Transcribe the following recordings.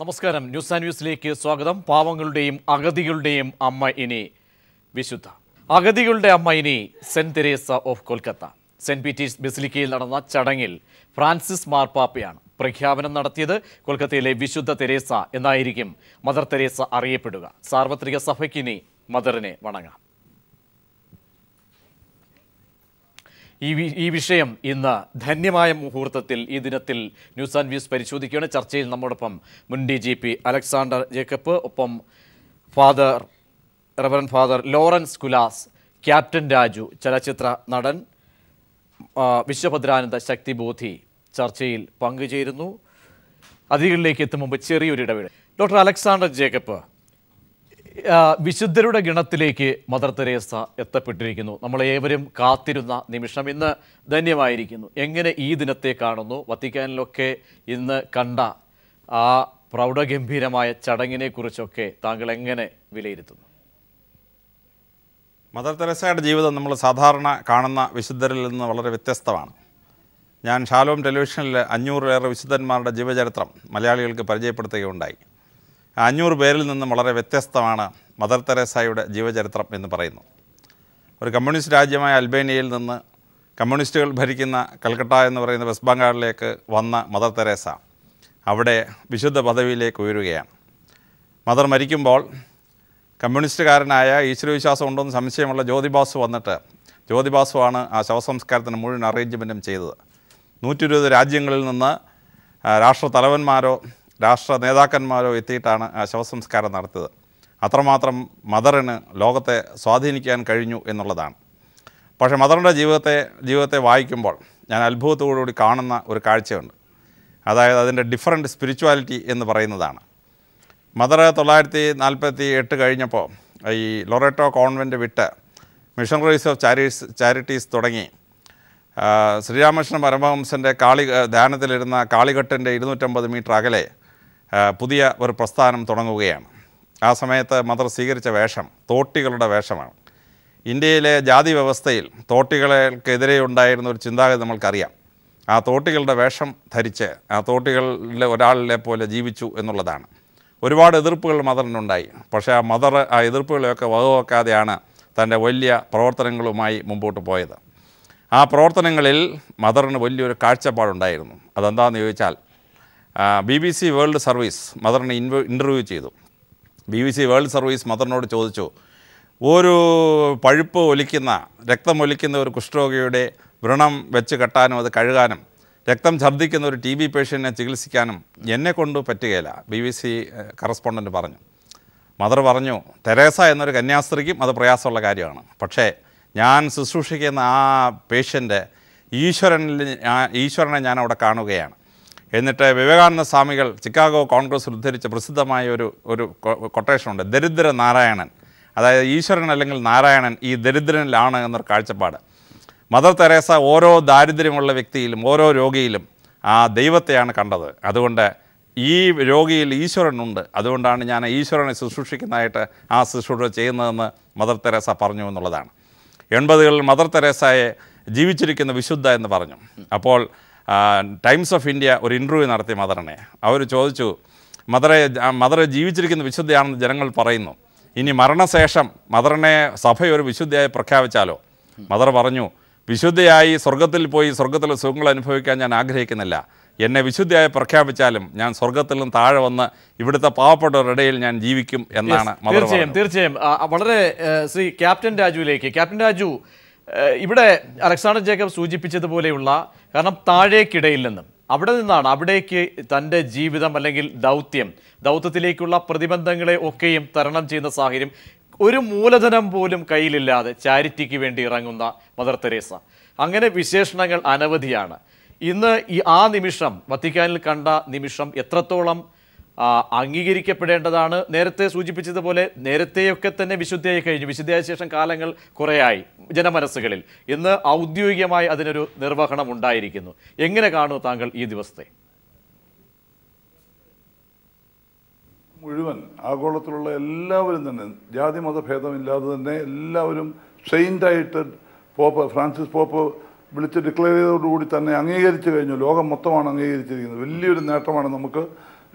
നമസ്കാരം news and വ്യൂസിലേക്ക് സ്വാഗതം. പാവങ്ങളുടെയും അഗതികളുടെയും അമ്മ ഇനി വിശുദ്ധ അഗതികളുടെ അമ്മ ഇനി saint Teresa of Kolkata. Saint Peter's ബസിലിക്കയിൽ നടന്ന ചടങ്ങിൽ ഫ്രാൻസിസ് മാർപ്പാപ്പയാണ് പ്രഖ്യാപനം നടത്തിയത്. കൊൽക്കത്തയിലെ വിശുദ്ധ തെരേസ എന്നായിരിക്കും മദർ തെരേസ അറിയപ്പെടുക. സാർവത്രിക സഭയ്ക്കിനി മദറിനെ വണങ്ങാം. ഈ വിഷയം ഇന്ന് ധന്യമായ മുഹൂർത്തത്തിൽ ഈ ദിനത്തിൽ ന്യൂസ് ആൻഡ് വ്യൂസ് പരിശോധിക്കുകയാണ്. ചർച്ചയിൽ നമ്മോടൊപ്പം മുൻ DGP അലക്സാണ്ടർ ജേക്കബ്, ഒപ്പം reverend father Lawrence Kulas, captain Raju ചലച്ചിത്ര നടൻ, വിശ്വഭദ്രാനന്ദ ശക്തിബോധി ചർച്ചയിൽ പങ്കുചേരുന്നു. അതിഥികളിലേക്ക് എത്തും മുമ്പ് ചെറിയൊരു ഇടവേള. ഡോക്ടർ അലക്സാണ്ടർ ജേക്കബ്, വിശുദ്ധരുടെ ഗണത്തിലേക്ക് മദർ തെരേസ എത്തപ്പെട്ടിരിക്കുന്നു. നമ്മളേവരും കാത്തിരുന്ന നിമിഷം ഇന്ന് ധന്യമായിരിക്കുന്നു. എങ്ങനെ ഈ ദിനത്തെ കാണുന്നു? വത്തിക്കാനിലൊക്കെ ഇന്ന് കണ്ട ആ പ്രൗഢഗംഭീരമായ ചടങ്ങിനെ കുറിച്ചൊക്കെ താങ്കൾ എങ്ങനെ വിലയിരുത്തുന്നു? മദർ തെരേസയുടെ ജീവിതം നമ്മൾ സാധാരണ കാണുന്ന വിശുദ്ധരിൽ നിന്ന് വളരെ വ്യത്യസ്തമാണ്. ഞാൻ ഷാലോം ടെലിവിഷനിൽ 500-ലേറെ വിശുദ്ധന്മാരുടെ ജീവചരിത്രം മലയാളികൾക്ക് പരിചയപ്പെടുത്തുകയുണ്ടായി. 500 പേരിൽ നിന്നും വളരെ വ്യത്യസ്തമാണ് മദർ തെരേസയുടെ ജീവചരിത്രം എന്ന് പറയുന്നു. ഒരു കമ്മ്യൂണിസ്റ്റ് രാജ്യമായ അൽബേനിയയിൽ നിന്ന് കമ്മ്യൂണിസ്റ്റുകൾ ഭരിക്കുന്ന കൽക്കട്ട എന്ന് പറയുന്ന വെസ്റ്റ് ബംഗാളിലേക്ക് വന്ന മദർ തെരേസ അവിടെ വിശുദ്ധ പദവിയിലേക്ക് ഉയരുകയാണ്. മദർ മരിക്കുമ്പോൾ കമ്മ്യൂണിസ്റ്റുകാരനായ ഈശ്വരവിശ്വാസം ഉണ്ടെന്ന് സംശയമുള്ള ജ്യോതിബാസു വന്നിട്ട്, ജ്യോതിബാസുവാണ് ആ ശവസംസ്കാരത്തിന് മുഴുവൻ അറേഞ്ച്മെൻറ്റും ചെയ്തത്. 120 രാജ്യങ്ങളിൽ നിന്ന് രാഷ്ട്രതലവന്മാരോ രാഷ്ട്ര നേതാക്കന്മാരോ എത്തിയിട്ടാണ് ആ ശവസംസ്കാരം നടത്തിയത്. അത്രമാത്രം മദറിന് ലോകത്തെ സ്വാധീനിക്കാൻ കഴിഞ്ഞു എന്നുള്ളതാണ്. പക്ഷേ മദറിൻ്റെ ജീവിതത്തെ വായിക്കുമ്പോൾ ഞാൻ അത്ഭുതത്തോടുകൂടി കാണുന്ന ഒരു കാഴ്ചയുണ്ട്. അതായത് അതിൻ്റെ ഡിഫറൻറ്റ് സ്പിരിച്വാലിറ്റി എന്ന് പറയുന്നതാണ്. മദർ 1948 കഴിഞ്ഞപ്പോൾ ഈ ലൊറേറ്റോ കോൺവെൻറ്റ് വിട്ട് മിഷണറീസ് ഓഫ് ചാരിറ്റീസ് തുടങ്ങി ശ്രീരാമകൃഷ്ണ പരമഹംസൻ്റെ ധ്യാനത്തിലിരുന്ന കാളിഘട്ടൻ്റെ 250 മീറ്റർ അകലെ പുതിയ ഒരു പ്രസ്ഥാനം തുടങ്ങുകയാണ്. ആ സമയത്ത് മദർ സ്വീകരിച്ച വേഷം തോട്ടികളുടെ വേഷമാണ്. ഇന്ത്യയിലെ ജാതി വ്യവസ്ഥയിൽ തോട്ടികൾക്കെതിരെ ഉണ്ടായിരുന്ന ഒരു ചിന്താഗതി നമ്മൾക്കറിയാം. ആ തോട്ടികളുടെ വേഷം ധരിച്ച് ആ തോട്ടികളിലെ ഒരാളിലെ പോലെ ജീവിച്ചു എന്നുള്ളതാണ്. ഒരുപാട് എതിർപ്പുകൾ മദറിനുണ്ടായി. പക്ഷേ ആ മദർ ആ എതിർപ്പുകളെയൊക്കെ വകവെക്കാതെയാണ് തൻ്റെ വലിയ പ്രവർത്തനങ്ങളുമായി മുമ്പോട്ട് പോയത്. ആ പ്രവർത്തനങ്ങളിൽ മദറിന് വലിയൊരു കാഴ്ചപ്പാടുണ്ടായിരുന്നു. അതെന്താണെന്ന് ചോദിച്ചാൽ, BBC വേൾഡ് സർവീസ് മദറിനെ ഇൻ്റർവ്യൂ ചെയ്തു. BBC വേൾഡ് സർവീസ് മദറിനോട് ചോദിച്ചു, ഒരു പഴുപ്പ് ഒലിക്കുന്ന, രക്തമൊലിക്കുന്ന ഒരു കുഷ്ഠരോഗിയുടെ വ്രണം വെച്ച് കെട്ടാനും അത് കഴുകാനും രക്തം ഛർദ്ദിക്കുന്ന ഒരു TB പേഷ്യൻറ്റിനെ ചികിത്സിക്കാനും എന്നെ കൊണ്ട് പറ്റുകയില്ല, BBC കറസ്പോണ്ടൻറ്റ് പറഞ്ഞു. മദർ പറഞ്ഞു, തെരേസ എന്നൊരു കന്യാസ്ത്രീക്കും അത് പ്രയാസമുള്ള കാര്യമാണ്. പക്ഷേ ഞാൻ ശുശ്രൂഷിക്കുന്ന ആ പേഷ്യൻ്റ് ഈശ്വരനെ ഞാൻ അവിടെ കാണുകയാണ്. എന്നിട്ട് വിവേകാനന്ദ സ്വാമികൾ ചിക്കാഗോ കോൺഗ്രസ് ഉദ്ധരിച്ച പ്രസിദ്ധമായ ഒരു കൊട്ടേഷനുണ്ട്, ദരിദ്ര നാരായണൻ. അതായത് ഈശ്വരൻ അല്ലെങ്കിൽ നാരായണൻ ഈ ദരിദ്രനിലാണ് എന്നൊരു കാഴ്ചപ്പാട്. മദർ തെരേസ ഓരോ ദാരിദ്ര്യമുള്ള വ്യക്തിയിലും ഓരോ രോഗിയിലും ആ ദൈവത്തെയാണ് കണ്ടത്. അതുകൊണ്ട് ഈ രോഗിയിൽ ഈശ്വരനുണ്ട്, അതുകൊണ്ടാണ് ഞാൻ ഈശ്വരനെ ശുശ്രൂഷിക്കുന്നതായിട്ട് ആ ശുശ്രൂഷ ചെയ്യുന്നതെന്ന് മദർ തെരേസ പറഞ്ഞു എന്നുള്ളതാണ്. 80കളിൽ മദർ തെരേസയെ ജീവിച്ചിരിക്കുന്ന വിശുദ്ധ എന്ന് പറഞ്ഞു. അപ്പോൾ ടൈംസ് ഓഫ് ഇന്ത്യ ഒരു ഇൻ്റർവ്യൂ നടത്തി മദറിനെ. അവർ ചോദിച്ചു, മദറെ ജീവിച്ചിരിക്കുന്ന വിശുദ്ധയാണെന്ന് ജനങ്ങൾ പറയുന്നു, ഇനി മരണശേഷം മദറിനെ സഭയൊരു വിശുദ്ധയായി പ്രഖ്യാപിച്ചാലോ? മദർ പറഞ്ഞു, വിശുദ്ധയായി സ്വർഗത്തിൽ പോയി സ്വർഗത്തിലെ സുഖങ്ങൾ അനുഭവിക്കാൻ ഞാൻ ആഗ്രഹിക്കുന്നില്ല. എന്നെ വിശുദ്ധയായി പ്രഖ്യാപിച്ചാലും ഞാൻ സ്വർഗത്തിലും താഴെ വന്ന് ഇവിടുത്തെ പാവപ്പെട്ടവരുടെയിൽ ഞാൻ ജീവിക്കും എന്നാണ് മദർ. തീർച്ചയായും. വളരെ ശ്രീ ക്യാപ്റ്റൻ രാജുവിലേക്ക്. ക്യാപ്റ്റൻ രാജു, ഇവിടെ അലക്സാണ്ടർ ജേക്കബ് സൂചിപ്പിച്ചതുപോലെയുള്ള, കാരണം താഴേക്കിടയിൽ നിന്നും അവിടെ നിന്നാണ് അവിടേക്ക് തൻ്റെ ജീവിതം അല്ലെങ്കിൽ ദൗത്യത്തിലേക്കുള്ള പ്രതിബന്ധങ്ങളെ ഒക്കെയും തരണം ചെയ്യുന്ന സാഹചര്യം, ഒരു മൂലധനം പോലും കയ്യിലില്ലാതെ ചാരിറ്റിക്ക് വേണ്ടി ഇറങ്ങുന്ന മദർ തെരേസ, അങ്ങനെ വിശേഷണങ്ങൾ അനവധിയാണ്. ഇന്ന് ആ നിമിഷം, വത്തിക്കാനിൽ കണ്ട നിമിഷം എത്രത്തോളം അംഗീകരിക്കപ്പെടേണ്ടതാണ്? നേരത്തെ സൂചിപ്പിച്ചതുപോലെ നേരത്തെയൊക്കെ തന്നെ വിശുദ്ധയായി കഴിഞ്ഞു, വിശുദ്ധയായ ശേഷം കാലങ്ങൾ കുറേയായി ജനമനസ്സുകളിൽ. ഇന്ന് ഔദ്യോഗികമായി അതിനൊരു നിർവഹണം ഉണ്ടായിരിക്കുന്നു. എങ്ങനെ കാണുന്നു താങ്കൾ ഈ ദിവസത്തെ? മുഴുവൻ ആഗോളത്തിലുള്ള എല്ലാവരും തന്നെ ജാതി മതഭേദമില്ലാതെ തന്നെ എല്ലാവരും സെയിൻ്റായിട്ട് പോപ്പ് ഫ്രാൻസിസ് പോപ്പ് വിളിച്ച് ഡിക്ലെയർ ചെയ്തതോടുകൂടി തന്നെ അംഗീകരിച്ചു കഴിഞ്ഞു. ലോകം മൊത്തമാണ് അംഗീകരിച്ചിരിക്കുന്നത്. വലിയൊരു നേട്ടമാണ് നമുക്ക്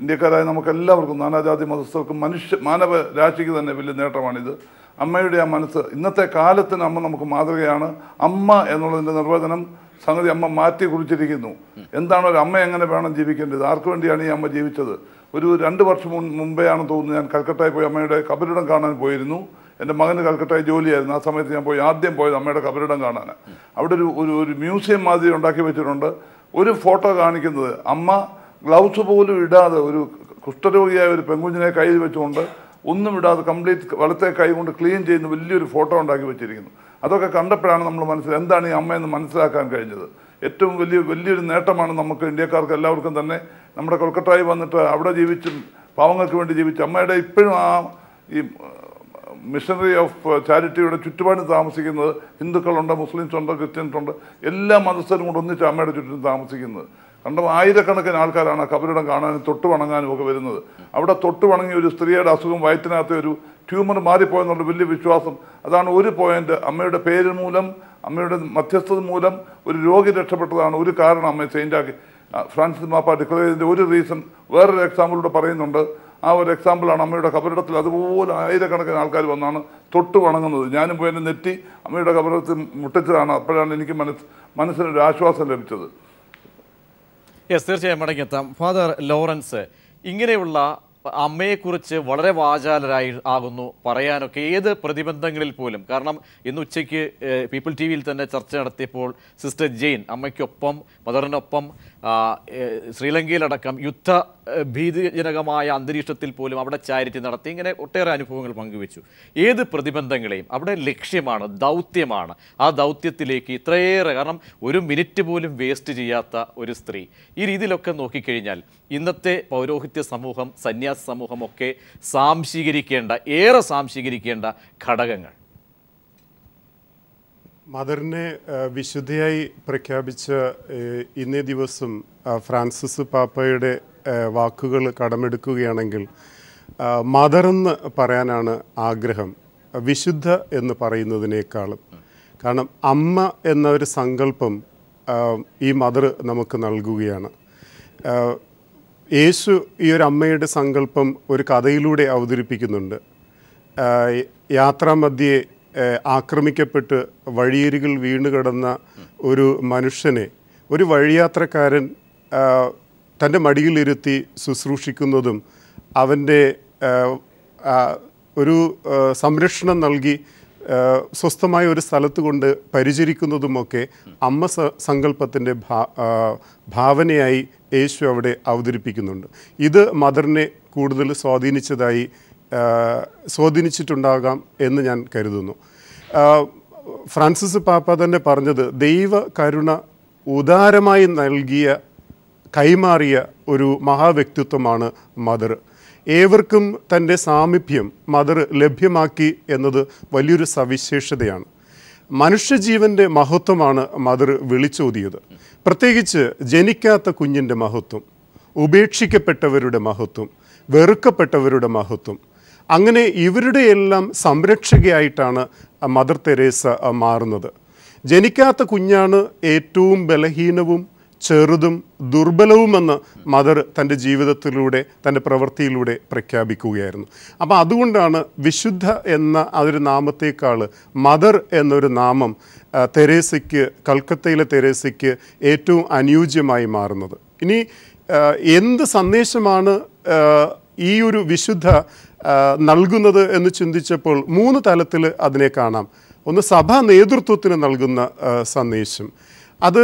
ഇന്ത്യക്കാരായ നമുക്കെല്ലാവർക്കും നാനാജാതി മതസ്ഥർക്കും മനുഷ്യ മാനവ രാശിക്ക് തന്നെ വലിയ നേട്ടമാണിത്. അമ്മയുടെ ആ മനസ്സ് ഇന്നത്തെ കാലത്തിന് അമ്മ നമുക്ക് മാതൃകയാണ്. അമ്മ എന്നുള്ളതിൻ്റെ നിർവചനം സംഗതി അമ്മ മാറ്റി കുറിച്ചിരിക്കുന്നു. എന്താണ് ഒരു അമ്മ എങ്ങനെ വേണം ജീവിക്കേണ്ടത്, ആർക്കു വേണ്ടിയാണ് ഈ അമ്മ ജീവിച്ചത്? ഒരു 2 വർഷം മുമ്പേ ആണെന്ന് തോന്നുന്നു, ഞാൻ കൽക്കട്ടയിൽ പോയി അമ്മയുടെ കബറിടം കാണാൻ പോയിരുന്നു. എൻ്റെ മകന് കൽക്കട്ടയിൽ ജോലിയായിരുന്നു. ആ സമയത്ത് ഞാൻ പോയി ആദ്യം പോയത് അമ്മയുടെ കബറിടം കാണാൻ. അവിടെ ഒരു മ്യൂസിയം മാതിരി ഉണ്ടാക്കി വെച്ചിട്ടുണ്ട്. ഒരു ഫോട്ടോ കാണിക്കുന്നത് അമ്മ ഗ്ലൗസ് പോലും ഇടാതെ ഒരു കുഷ്ഠരോഗിയായ ഒരു പെൺകുഞ്ഞിനെ കയ്യിൽ വെച്ചുകൊണ്ട് ഒന്നും ഇടാതെ കംപ്ലീറ്റ് വലത്തെ കൈ കൊണ്ട് ക്ലീൻ ചെയ്യുന്ന വലിയൊരു ഫോട്ടോ ഉണ്ടാക്കി വെച്ചിരിക്കുന്നു. അതൊക്കെ കണ്ടപ്പോഴാണ് നമ്മൾ മനസ്സിലായത് എന്താണ് ഈ അമ്മയെന്ന് മനസ്സിലാക്കാൻ കഴിഞ്ഞത്. ഏറ്റവും വലിയൊരു നേട്ടമാണ് നമുക്ക് ഇന്ത്യക്കാർക്ക് എല്ലാവർക്കും തന്നെ. നമ്മുടെ കൊൽക്കട്ടയിൽ വന്നിട്ട് അവിടെ ജീവിച്ചും പാവങ്ങൾക്ക് വേണ്ടി ജീവിച്ച് അമ്മയുടെ ഇപ്പോഴും ആ ഈ മിഷനറി ഓഫ് ചാരിറ്റിയുടെ ചുറ്റുപാട് താമസിക്കുന്നത് ഹിന്ദുക്കളുണ്ട്, മുസ്ലിംസുണ്ട്, ക്രിസ്ത്യൻസുണ്ട്, എല്ലാ മതസ്ഥരും കൊണ്ട് ഒന്നിച്ച് അമ്മയുടെ ചുറ്റും താമസിക്കുന്നത് കണ്ടോ. ആയിരക്കണക്കിന് ആൾക്കാരാണ് കബറിടം കാണാനും തൊട്ട് വണങ്ങാനും ഒക്കെ വരുന്നത്. അവിടെ തൊട്ട് വണങ്ങി ഒരു സ്ത്രീയുടെ അസുഖം വയറ്റിനകത്ത് ഒരു ട്യൂമർ മാറിപ്പോയെന്നുള്ള വലിയ വിശ്വാസം. അതാണ് ഒരു പോയിന്റ്. അമ്മയുടെ പേര് മൂലം, അമ്മയുടെ മധ്യസ്ഥത മൂലം ഒരു രോഗി രക്ഷപ്പെട്ടതാണ് ഒരു കാരണം. അമ്മയെ സെയിൻ്റാക്കി ഫ്രാൻസിസ് മാപ്പ ഡിക്ലെയർ ചെയ്തതിൻ്റെ ഒരു റീസൺ വേറൊരു എക്സാമ്പിളിലൂടെ പറയുന്നുണ്ട്. ആ ഒരു എക്സാമ്പിളാണ് അമ്മയുടെ കബറിടത്തിൽ അതുപോലെ ആയിരക്കണക്കിന് ആൾക്കാർ വന്നാണ് തൊട്ട് വണങ്ങുന്നത്. ഞാനും പോയി എൻ്റെ നെറ്റി അമ്മയുടെ കബറിടത്തിൽ മുട്ടിച്ചതാണ്. അപ്പോഴാണ് എനിക്ക് മനസ്സിനൊരു ആശ്വാസം ലഭിച്ചത്. യെസ്, തീർച്ചയായും മടങ്ങിയെത്താം. ഫാദർ ലോറൻസ്, ഇങ്ങനെയുള്ള അമ്മയെക്കുറിച്ച് വളരെ വാചാലരായി ആകുന്നു പറയാനൊക്കെ ഏത് പ്രതിബന്ധങ്ങളിൽ പോലും. കാരണം ഇന്ന് ഉച്ചയ്ക്ക് പീപ്പിൾ ടി വിയിൽ തന്നെ ചർച്ച നടത്തിയപ്പോൾ സിസ്റ്റർ ജെയിൻ അമ്മയ്ക്കൊപ്പം മദറിനൊപ്പം ശ്രീലങ്കയിലടക്കം യുദ്ധ ഭീതിജനകമായ അന്തരീക്ഷത്തിൽ പോലും അവിടെ ചാരിറ്റി നടത്തി. ഇങ്ങനെ ഒട്ടേറെ അനുഭവങ്ങൾ പങ്കുവെച്ചു. ഏത് പ്രതിബന്ധങ്ങളെയും അവിടെ ലക്ഷ്യമാണ്, ദൗത്യമാണ്. ആ ദൗത്യത്തിലേക്ക് ഇത്രയേറെ, കാരണം ഒരു മിനിറ്റ് പോലും വേസ്റ്റ് ചെയ്യാത്ത ഒരു സ്ത്രീ. ഈ രീതിയിലൊക്കെ നോക്കിക്കഴിഞ്ഞാൽ ഇന്നത്തെ പൗരോഹിത്യ സമൂഹം, സന്യാസ സമൂഹമൊക്കെ ഏറെ സാംശീകരിക്കേണ്ട ഘടകങ്ങൾ. മദറിനെ വിശുദ്ധയായി പ്രഖ്യാപിച്ച ഇന്നേ ദിവസം ഫ്രാൻസിസ് പാപ്പയുടെ വാക്കുകൾ കടമെടുക്കുകയാണെങ്കിൽ മദറെന്ന് പറയാനാണ് ആഗ്രഹം, വിശുദ്ധ എന്ന് പറയുന്നതിനേക്കാളും. കാരണം അമ്മ എന്ന ഒരു സങ്കല്പം ഈ മദർ നമുക്ക് നൽകുകയാണ്. യേശു ഈ ഒരു അമ്മയുടെ സങ്കല്പം ഒരു കഥയിലൂടെ അവതരിപ്പിക്കുന്നുണ്ട്. യാത്രാമധ്യേ ആക്രമിക്കപ്പെട്ട് വഴിയരികിൽ വീണുകിടന്ന ഒരു മനുഷ്യനെ ഒരു വഴിയാത്രക്കാരൻ തൻ്റെ മടിയിലിരുത്തി ശുശ്രൂഷിക്കുന്നതും അവൻ്റെ ഒരു സംരക്ഷണം നൽകി സ്വസ്ഥമായ ഒരു സ്ഥലത്ത് കൊണ്ട് പരിചരിക്കുന്നതുമൊക്കെ അമ്മ സങ്കല്പത്തിൻ്റെ ഭാവനയായി യേശു അവിടെ അവതരിപ്പിക്കുന്നുണ്ട്. ഇത് മദറിനെ കൂടുതൽ സ്വാധീനിച്ചിട്ടുണ്ടാകാം എന്ന് ഞാൻ കരുതുന്നു. ഫ്രാൻസിസ് പാപ്പ തന്നെ പറഞ്ഞത് ദൈവ കരുണ ഉദാരമായി നൽകിയ കൈമാറിയ ഒരു മഹാവ്യക്തിത്വമാണ് മദർ. ഏവർക്കും തൻ്റെ സാമീപ്യം മദർ ലഭ്യമാക്കി എന്നത് വലിയൊരു സവിശേഷതയാണ്. മനുഷ്യജീവൻ്റെ മഹത്വമാണ് മദർ വിളിച്ചോതിയത്, പ്രത്യേകിച്ച് ജനിക്കാത്ത കുഞ്ഞിൻ്റെ മഹത്വം, ഉപേക്ഷിക്കപ്പെട്ടവരുടെ മഹത്വം, വെറുക്കപ്പെട്ടവരുടെ മഹത്വം. അങ്ങനെ ഇവരുടെയെല്ലാം സംരക്ഷകയായിട്ടാണ് മദർ തെരേസ മാറുന്നത്. ജനിക്കാത്ത കുഞ്ഞാണ് ഏറ്റവും ബലഹീനവും ചെറുതും ദുർബലവുമെന്ന് മദർ തൻ്റെ ജീവിതത്തിലൂടെ തൻ്റെ പ്രവൃത്തിയിലൂടെ പ്രഖ്യാപിക്കുകയായിരുന്നു. അപ്പോൾ അതുകൊണ്ടാണ് വിശുദ്ധ എന്ന അതൊരു നാമത്തേക്കാൾ മദർ എന്നൊരു നാമം തെരേസയ്ക്ക്, കൽക്കത്തയിലെ തെരേസയ്ക്ക് ഏറ്റവും അനുയോജ്യമായി മാറുന്നത്. ഇനി എന്ത് സന്ദേശമാണ് ഈ ഒരു വിശുദ്ധ നൽകുന്നത് എന്ന് ചിന്തിച്ചപ്പോൾ 3 തലത്തിൽ അതിനെ കാണാം. ഒന്ന്, സഭാ നേതൃത്വത്തിന് നൽകുന്ന സന്ദേശം. അത്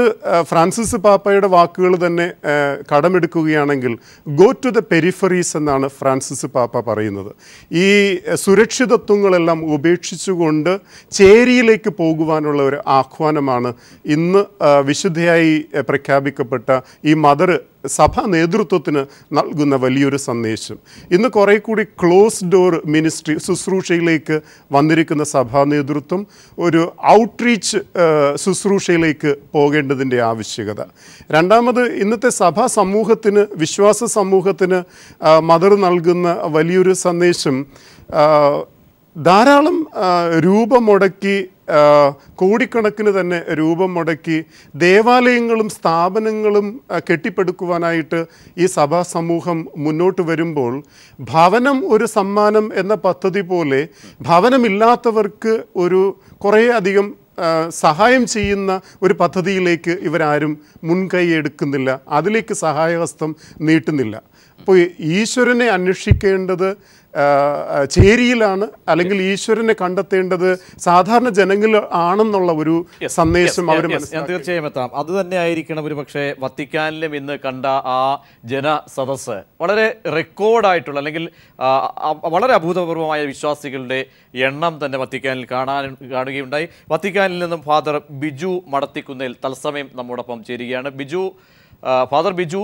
ഫ്രാൻസിസ് പാപ്പയുടെ വാക്കുകൾ തന്നെ കടമെടുക്കുകയാണെങ്കിൽ ഗോ ടു ദ പെരിഫറീസ് എന്നാണ് ഫ്രാൻസിസ് പാപ്പ പറയുന്നത്. ഈ സുരക്ഷിതത്വങ്ങളെല്ലാം ഉപേക്ഷിച്ചുകൊണ്ട് ചേരിയിലേക്ക് പോകുവാനുള്ള ഒരു ആഹ്വാനമാണ് ഇന്ന് വിശുദ്ധയായി പ്രഖ്യാപിക്കപ്പെട്ട ഈ മദർ സഭാ നേതൃത്വത്തിന് നൽകുന്ന വലിയൊരു സന്ദേശം. ഇന്ന് കുറേ കൂടി ക്ലോസ് ഡോർ മിനിസ്ട്രി ശുശ്രൂഷയിലേക്ക് വന്നിരിക്കുന്ന സഭാ നേതൃത്വം ഒരു ഔട്ട്റീച്ച് ശുശ്രൂഷയിലേക്ക് പോകേണ്ടതിൻ്റെ ആവശ്യകത. രണ്ടാമത്, ഇന്നത്തെ സഭാ സമൂഹത്തിന്, വിശ്വാസ സമൂഹത്തിന് മദർ നൽകുന്ന വലിയൊരു സന്ദേശം ധാരാളം രൂപം മുടക്കി കോടിക്കണക്കിന് തന്നെ രൂപം മുടക്കി ദേവാലയങ്ങളും സ്ഥാപനങ്ങളും കെട്ടിപ്പടുക്കുവാനായിട്ട് ഈ സഭാ സമൂഹം മുന്നോട്ട് വരുമ്പോൾ ഭവനം ഒരു സമ്മാനം എന്ന പദ്ധതി പോലെ ഭവനമില്ലാത്തവർക്ക് ഒരു കുറേയധികം സഹായം ചെയ്യുന്ന ഒരു പദ്ധതിയിലേക്ക് ഇവരാരും മുൻകൈ എടുക്കുന്നില്ല അതിലേക്ക് സഹായഹസ്തം നീട്ടുന്നില്ല അപ്പോൾ ഈശ്വരനെ അന്വേഷിക്കേണ്ടത് ചേരിയിലാണ് അല്ലെങ്കിൽ ഈശ്വരനെ കണ്ടെത്തേണ്ടത് സാധാരണ ജനങ്ങൾ ആണെന്നുള്ള ഒരു സന്ദേശം അവർ മനസ്സിലാക്കി തീർച്ചയായും എത്താം അത് തന്നെ ആയിരിക്കണം ഒരു പക്ഷേ വത്തിക്കാനിലും ഇന്ന് കണ്ട ആ ജനസദസ്സ് വളരെ റെക്കോർഡായിട്ടുള്ള അല്ലെങ്കിൽ വളരെ അഭൂതപൂർവമായ വിശ്വാസികളുടെ എണ്ണം തന്നെ വത്തിക്കാനിൽ കാണുകയുണ്ടായി വത്തിക്കാനിൽ നിന്നും ഫാദർ ബിജു മടത്തിക്കുന്നേൽ തത്സമയം നമ്മോടൊപ്പം ചേരുകയാണ് ബിജു ഫാദർ ബിജു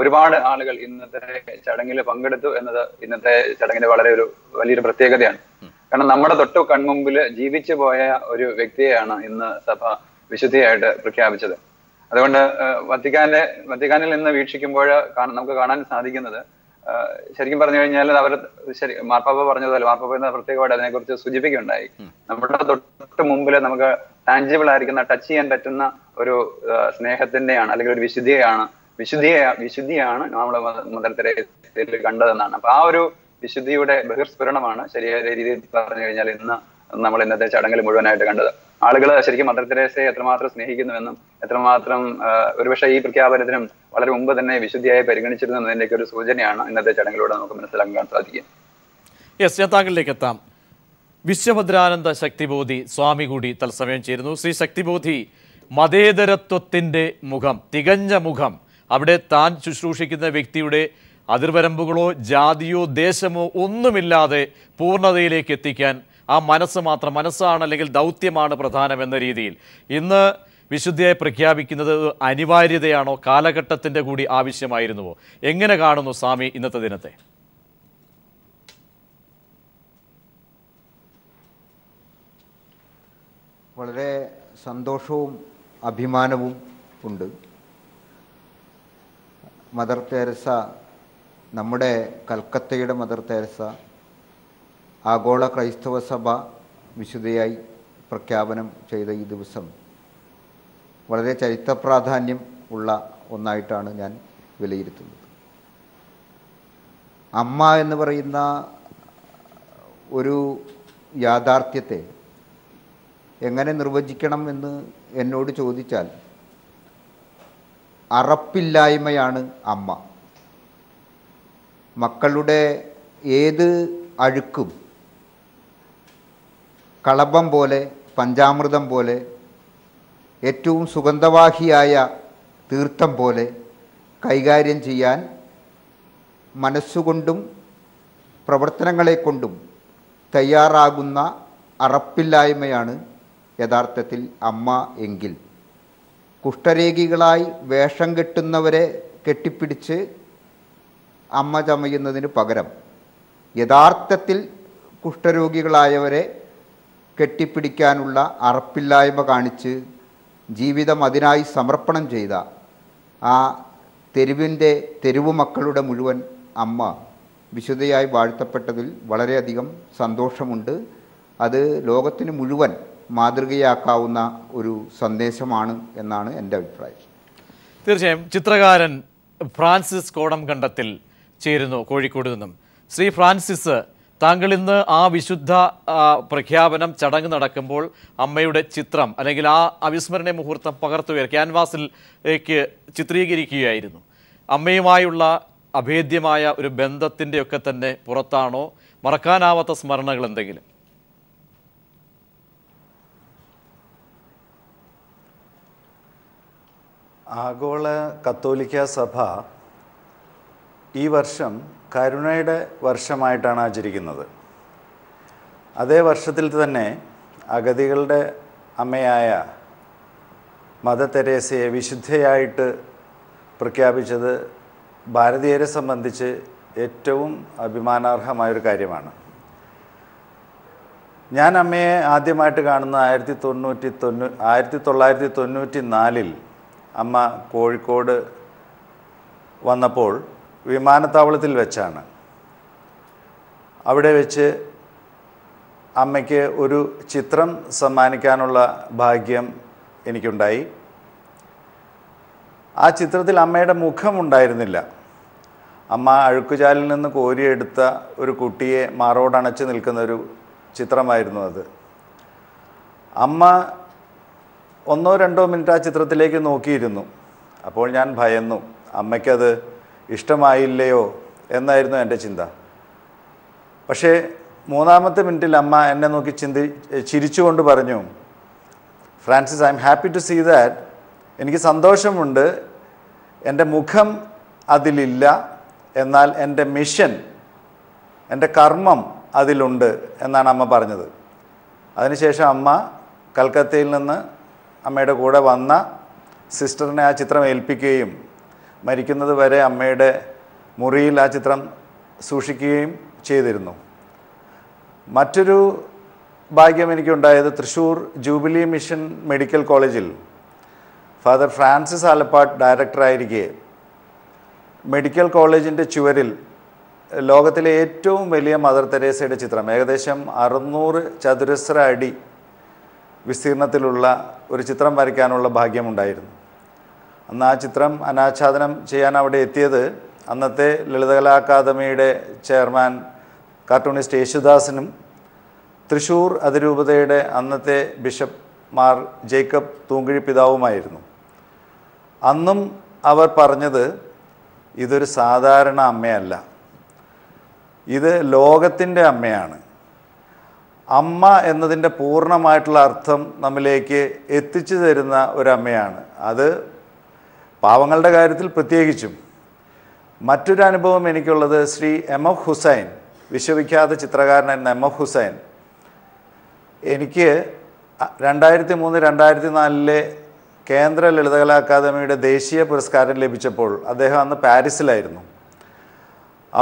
ഒരുപാട് ആളുകൾ ഇന്നത്തെ ചടങ്ങിൽ പങ്കെടുത്തു എന്നത് ഇന്നത്തെ ചടങ്ങിന്റെ വളരെ വലിയൊരു പ്രത്യേകതയാണ് കാരണം നമ്മുടെ തൊട്ട് കൺമുമ്പിൽ ജീവിച്ചു പോയ ഒരു വ്യക്തിയെയാണ് ഇന്ന് സഭ വിശുദ്ധിയായിട്ട് പ്രഖ്യാപിച്ചത് അതുകൊണ്ട് വത്തിക്കാനിൽ നിന്ന് വീക്ഷിക്കുമ്പോൾ നമുക്ക് കാണാൻ സാധിക്കുന്നത് ശരിക്കും പറഞ്ഞു കഴിഞ്ഞാൽ അവർ മാർപ്പാപ്പ പറഞ്ഞതുപോലെ മാർപ്പാപ്പ പ്രത്യേകമായിട്ട് അതിനെക്കുറിച്ച് സൂചിപ്പിക്കുകയുണ്ടായി നമ്മുടെ തൊട്ട് മുമ്പിൽ നമുക്ക് ടാഞ്ചിബിൾ ആയിരിക്കുന്ന ടച്ച് ചെയ്യാൻ പറ്റുന്ന ഒരു സ്നേഹത്തിന്റെയാണ് അല്ലെങ്കിൽ ഒരു വിശുദ്ധിയാണ് നമ്മൾ മദർ തെരേസയിൽ കണ്ടതെന്നാണ് അപ്പൊ ആ ഒരു വിശുദ്ധിയുടെ ബഹിർസ്ഫുരണമാണ് ശരിയായ രീതിയിൽ പറഞ്ഞു കഴിഞ്ഞാൽ ഇന്ന് നമ്മൾ ഇന്നത്തെ ചടങ്ങിൽ മുഴുവനായിട്ട് കണ്ടത് ആളുകൾ ശരിക്കും മദർ തെരേസയെ എത്രമാത്രം സ്നേഹിക്കുന്നുവെന്നും എത്രമാത്രം ഒരുപക്ഷെ ഈ പ്രഖ്യാപനത്തിനും വളരെ മുമ്പ് തന്നെ വിശുദ്ധിയായി പരിഗണിച്ചിരുന്നു എന്നതിൻ്റെയൊക്കെ ഒരു സൂചനയാണ് ഇന്നത്തെ ചടങ്ങിലൂടെ നമുക്ക് മനസ്സിലാക്കാൻ സാധിക്കും യെസ് ഞാൻ താങ്കളിലേക്ക് എത്താം വിശ്വഭദ്രാനന്ദ ശക്തിബോധി സ്വാമി കൂടി തത്സമയം ചേരുന്നു ശ്രീ ശക്തിബോധി മതേതരത്വത്തിന്റെ മുഖം തികഞ്ഞ മുഖം അവിടെ താൻ ശുശ്രൂഷിക്കുന്ന വ്യക്തിയുടെ അതിർവരമ്പുകളോ ജാതിയോ ദേശമോ ഒന്നുമില്ലാതെ പൂർണ്ണതയിലേക്ക് എത്തിക്കാൻ ആ മനസ്സ് മാത്രം മനസ്സാണ് അല്ലെങ്കിൽ ദൗത്യമാണ് പ്രധാനമെന്ന രീതിയിൽ ഇന്ന് വിശുദ്ധിയെ പ്രഖ്യാപിക്കുന്നത് അനിവാര്യതയാണോ കാലഘട്ടത്തിൻ്റെ കൂടി ആവശ്യമായിരുന്നുവോ എങ്ങനെ കാണുന്നു സ്വാമി ഇന്നത്തെ ദിനത്തെ വളരെ സന്തോഷവും അഭിമാനവും ഉണ്ട് മദർ തെരേസ നമ്മുടെ കൽക്കത്തയുടെ മദർ തെരേസ ആഗോള ക്രൈസ്തവ സഭ വിശുദ്ധയായി പ്രഖ്യാപനം ചെയ്ത ഈ ദിവസം വളരെ ചരിത്ര പ്രാധാന്യം ഉള്ള ഒന്നായിട്ടാണ് ഞാൻ വിലയിരുത്തുന്നത് അമ്മ എന്ന് പറയുന്ന ഒരു യാഥാർത്ഥ്യത്തെ എങ്ങനെ നിർവചിക്കണം എന്ന് എന്നോട് ചോദിച്ചാൽ അറപ്പില്ലായ്മയാണ് അമ്മ മക്കളുടെ ഏത് അഴുക്കും കളഭം പോലെ പഞ്ചാമൃതം പോലെ ഏറ്റവും സുഗന്ധവാഹിയായ തീർത്ഥം പോലെ കൈകാര്യം ചെയ്യാൻ മനസ്സുകൊണ്ടും പ്രവർത്തനങ്ങളെക്കൊണ്ടും തയ്യാറാകുന്ന അറപ്പില്ലായ്മയാണ് യഥാർത്ഥത്തിൽ അമ്മ എങ്കിൽ കുഷ്ഠരോഗികളായി വേഷം കെട്ടുന്നവരെ കെട്ടിപ്പിടിച്ച് അമ്മ ചമയുന്നതിന് പകരം യഥാർത്ഥത്തിൽ കുഷ്ഠരോഗികളായവരെ കെട്ടിപ്പിടിക്കാനുള്ള അറപ്പില്ലായ്മ കാണിച്ച് ജീവിതം അതിനായി സമർപ്പണം ചെയ്ത ആ തെരുവുമക്കളുടെ മുഴുവൻ അമ്മ വിശുദ്ധയായി വാഴ്ത്തപ്പെട്ടതിൽ വളരെയധികം സന്തോഷമുണ്ട് അത് ലോകത്തിന് മുഴുവൻ മാതൃകയാക്കാവുന്ന ഒരു സന്ദേശമാണ് എന്നാണ് എൻ്റെ അഭിപ്രായം തീർച്ചയായും ചിത്രകാരൻ ഫ്രാൻസിസ് കോടം കണ്ടത്തിൽ ചേരുന്നു കോഴിക്കോട് നിന്നും ശ്രീ ഫ്രാൻസിസ് താങ്കൾ ഇന്ന് ആ വിശുദ്ധ പ്രഖ്യാപനം ചടങ്ങ് നടക്കുമ്പോൾ അമ്മയുടെ ചിത്രം അല്ലെങ്കിൽ ആ അവിസ്മരണീയ മുഹൂർത്തം പകർത്തുയർ ക്യാൻവാസിലേക്ക് ചിത്രീകരിക്കുകയായിരുന്നു അമ്മയുമായുള്ള അഭേദ്യമായ ഒരു ബന്ധത്തിൻ്റെയൊക്കെ തന്നെ പുറത്താണോ മറക്കാനാവാത്ത സ്മരണകൾ എന്തെങ്കിലും ആഗോള കത്തോലിക്ക സഭ ഈ വർഷം കരുണയുടെ വർഷമായിട്ടാണ് ആചരിക്കുന്നത് അതേ വർഷത്തിൽ തന്നെ അഗതികളുടെ അമ്മയായ മദർ തെരേസയെ വിശുദ്ധയായിട്ട് പ്രഖ്യാപിച്ചത് ഭാരതീയരെ സംബന്ധിച്ച് ഏറ്റവും അഭിമാനാർഹമായ ഒരു കാര്യമാണ്. ഞാൻ അമ്മയെ ആദ്യമായിട്ട് കാണുന്ന 1994-ൽ അമ്മ കോഴിക്കോട് വന്നപ്പോൾ വിമാനത്താവളത്തിൽ വെച്ചാണ്. അവിടെ വെച്ച് അമ്മയ്ക്ക് ഒരു ചിത്രം സമ്മാനിക്കാനുള്ള ഭാഗ്യം എനിക്കുണ്ടായി. ആ ചിത്രത്തിൽ അമ്മയുടെ മുഖമുണ്ടായിരുന്നില്ല. അമ്മ അഴുക്കുചാലിൽ നിന്ന് കോരിയെടുത്ത ഒരു കുട്ടിയെ മാറോടണച്ച് നിൽക്കുന്ന ഒരു ചിത്രമായിരുന്നു അത്. അമ്മ 1-2 മിനിറ്റ് ആ ചിത്രത്തിലേക്ക് നോക്കിയിരുന്നു. അപ്പോൾ ഞാൻ ഭയന്നു, അമ്മയ്ക്കത് ഇഷ്ടമായില്ലയോ എന്നായിരുന്നു എൻ്റെ ചിന്ത. പക്ഷേ 3-ാമത്തെ മിനിറ്റിൽ അമ്മ എന്നെ നോക്കി ചിരിച്ചുകൊണ്ട് പറഞ്ഞു, Francis, I M happy to see that. എനിക്ക് സന്തോഷമുണ്ട്, എൻ്റെ മുഖം അതിലില്ല, എന്നാൽ എൻ്റെ മിഷൻ, എൻ്റെ കർമ്മം അതിലുണ്ട് എന്നാണ് അമ്മ പറഞ്ഞത്. അതിനുശേഷം അമ്മ കൽക്കത്തയിൽ നിന്ന് അമ്മയുടെ കൂടെ വന്ന സിസ്റ്ററിനെ ആ ചിത്രം ഏൽപ്പിക്കുകയും മരിക്കുന്നത് വരെ അമ്മയുടെ മുറിയിൽ ആ ചിത്രം സൂക്ഷിക്കുകയും ചെയ്തിരുന്നു. മറ്റൊരു ഭാഗ്യം എനിക്കുണ്ടായത് തൃശ്ശൂർ ജൂബിലി മിഷൻ മെഡിക്കൽ കോളേജിൽ ഫാദർ ഫ്രാൻസിസ് ആലപ്പാട് ഡയറക്ടറായിരിക്കെ മെഡിക്കൽ കോളേജിൻ്റെ ചുവരിൽ ലോകത്തിലെ ഏറ്റവും വലിയ മദർ തെരേസയുടെ ചിത്രം, ഏകദേശം 600 ചതുരശ്ര അടി വിസ്തീർണത്തിലുള്ള ഒരു ചിത്രം വരയ്ക്കാനുള്ള ഭാഗ്യമുണ്ടായിരുന്നു. അന്ന് ആ ചിത്രം അനാച്ഛാദനം ചെയ്യാൻ അവിടെ എത്തിയത് അന്നത്തെ ലളിതകലാ അക്കാദമിയുടെ ചെയർമാൻ കാർട്ടൂണിസ്റ്റ് യേശുദാസിനും തൃശ്ശൂർ അതിരൂപതയുടെ അന്നത്തെ ബിഷപ്പ് മാർ ജേക്കബ് തൂങ്കുഴി പിതാവുമായിരുന്നു. അന്നും അവർ പറഞ്ഞത്, ഇതൊരു സാധാരണ അമ്മയല്ല, ഇത് ലോകത്തിൻ്റെ അമ്മയാണ്. അമ്മ എന്നതിൻ്റെ പൂർണ്ണമായിട്ടുള്ള അർത്ഥം നമ്മിലേക്ക് എത്തിച്ചു തരുന്ന ഒരമ്മയാണ്. അത് പാവങ്ങളുടെ കാര്യത്തിൽ പ്രത്യേകിച്ചും. മറ്റൊരനുഭവം എനിക്കുള്ളത്, ശ്രീ M F ഹുസൈൻ, വിശ്വവിഖ്യാത ചിത്രകാരനായിരുന്ന M F ഹുസൈൻ, എനിക്ക് 2003-2004 കേന്ദ്ര ലളിതകലാ അക്കാദമിയുടെ ദേശീയ പുരസ്കാരം ലഭിച്ചപ്പോൾ അദ്ദേഹം അന്ന് പാരീസിലായിരുന്നു.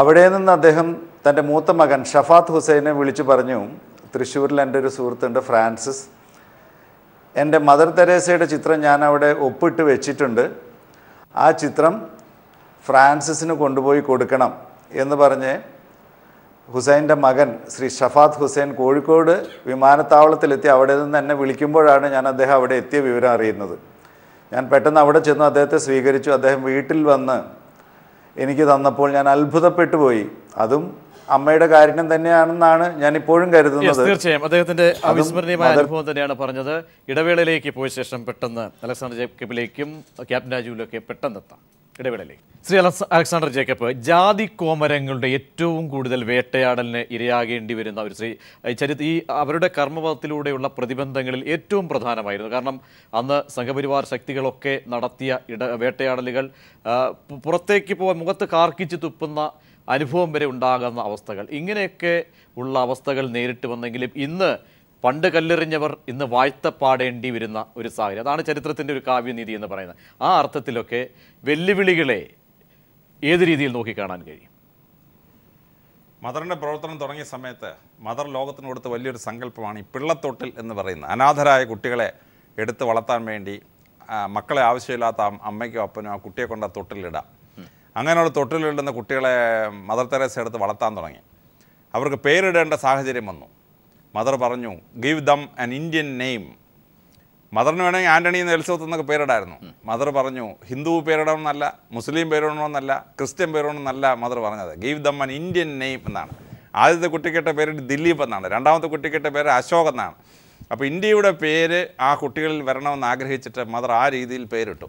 അവിടെ നിന്ന് അദ്ദേഹം തൻ്റെ മൂത്ത മകൻ ഷഫാത്ത് ഹുസൈനെ വിളിച്ചു പറഞ്ഞു, തൃശ്ശൂരിൽ എൻ്റെ ഒരു സുഹൃത്തുണ്ട് ഫ്രാൻസിസ്, എൻ്റെ മദർ തെരേസയുടെ ചിത്രം ഞാൻ അവിടെ ഒപ്പിട്ട് വെച്ചിട്ടുണ്ട്, ആ ചിത്രം ഫ്രാൻസിസിന് കൊണ്ടുപോയി കൊടുക്കണം എന്ന് പറഞ്ഞ് ഹുസൈൻ്റെ മകൻ ശ്രീ ഷഫാത്ത് ഹുസൈൻ കോഴിക്കോട് വിമാനത്താവളത്തിലെത്തി. അവിടെ നിന്ന് എന്നെ വിളിക്കുമ്പോഴാണ് ഞാൻ അദ്ദേഹം അവിടെ എത്തിയ വിവരം അറിയുന്നത്. ഞാൻ പെട്ടെന്ന് അവിടെ ചെന്നു അദ്ദേഹത്തെ സ്വീകരിച്ചു. അദ്ദേഹം വീട്ടിൽ വന്ന് എനിക്ക് തന്നപ്പോൾ ഞാൻ അത്ഭുതപ്പെട്ടു പോയി. അതും അമ്മയുടെ കാര്യം തന്നെയാണെന്നാണ് ഞാൻ ഇപ്പോഴും കരുതുന്നത്. തീർച്ചയായും അദ്ദേഹത്തിന്റെ അവിസ്മരണീയമായ അനുഭവം തന്നെയാണ് പറഞ്ഞത്. ഇടവേളയിലേക്ക് പോയ ശേഷം പെട്ടെന്ന് അലക്സാണ്ടർ ജേക്കബിലേക്കും ക്യാപ്റ്റൻ രാജുവിലൊക്കെ പെട്ടെന്ന് എത്താം. ഇടവേളയിലേക്ക് ശ്രീ അലക്സാണ്ടർ ജേക്കബ്, ജാതി കോമരങ്ങളുടെ ഏറ്റവും കൂടുതൽ വേട്ടയാടലിന് ഇരയാകേണ്ടി വരുന്ന ഒരു ഈ അവരുടെ കർമ്മപഥത്തിലൂടെയുള്ള പ്രതിബന്ധങ്ങളിൽ ഏറ്റവും പ്രധാനമായിരുന്നു. കാരണം അന്ന് സംഘപരിവാർ ശക്തികളൊക്കെ നടത്തിയ വേട്ടയാടലുകൾ പുറത്തേക്ക് പോകാൻ മുഖത്ത് കാർക്കിച്ച് തുപ്പുന്ന അനുഭവം വരെ ഉണ്ടാകുന്ന അവസ്ഥകൾ, ഇങ്ങനെയൊക്കെ ഉള്ള അവസ്ഥകൾ നേരിട്ട് വന്നെങ്കിലും ഇന്ന് പണ്ട് കല്ലെറിഞ്ഞവർ ഇന്ന് വാഴ്ത്തപ്പാടേണ്ടി വരുന്ന ഒരു സാഹചര്യം. അതാണ് ചരിത്രത്തിൻ്റെ ഒരു കാവ്യനീതി എന്ന് പറയുന്നത്. ആ അർത്ഥത്തിലൊക്കെ വെല്ലുവിളികളെ ഏത് രീതിയിൽ നോക്കിക്കാണാൻ കഴിയും? മദറിൻ്റെ പ്രവർത്തനം തുടങ്ങിയ സമയത്ത് മദർ ലോകത്തിന് കൊടുത്ത വലിയൊരു സങ്കല്പമാണ് ഈ പിള്ളത്തൊട്ടിൽ എന്ന് പറയുന്നത്. അനാഥരായ കുട്ടികളെ എടുത്ത് വളർത്താൻ വേണ്ടി മക്കളെ ആവശ്യമില്ലാത്ത അമ്മയ്ക്കും അപ്പനും ആ കുട്ടിയെ കൊണ്ട് ആ തൊട്ടിലിടാം. അങ്ങനെയുള്ള തൊട്ടിലിടുന്ന കുട്ടികളെ മദർ തെരേസ എടുത്ത് വളർത്താൻ തുടങ്ങി. അവർക്ക് പേരിടേണ്ട സാഹചര്യം വന്നു. മദർ പറഞ്ഞു, give them an Indian name. മദറിന് വേണമെങ്കിൽ ആൻ്റണി എന്ന് എലിസബത്ത് എന്നൊക്കെ പേരിടായിരുന്നു. മദർ പറഞ്ഞു, ഹിന്ദു പേരിടണമെന്നല്ല, മുസ്ലിം പേരിടണമെന്നല്ല, ക്രിസ്ത്യൻ പേരിടണമെന്നല്ല മദർ പറഞ്ഞത്, give them an Indian name എന്നാണ്. ആദ്യത്തെ കുട്ടിക്കേട്ട പേര് ദിലീപ് എന്നാണ്, രണ്ടാമത്തെ കുട്ടിക്കേട്ട പേര് അശോക് എന്നാണ്. അപ്പോൾ ഇന്ത്യയുടെ പേര് ആ കുട്ടികളിൽ വരണമെന്ന് ആഗ്രഹിച്ചിട്ട് മദർ ആ രീതിയിൽ പേരിട്ടു.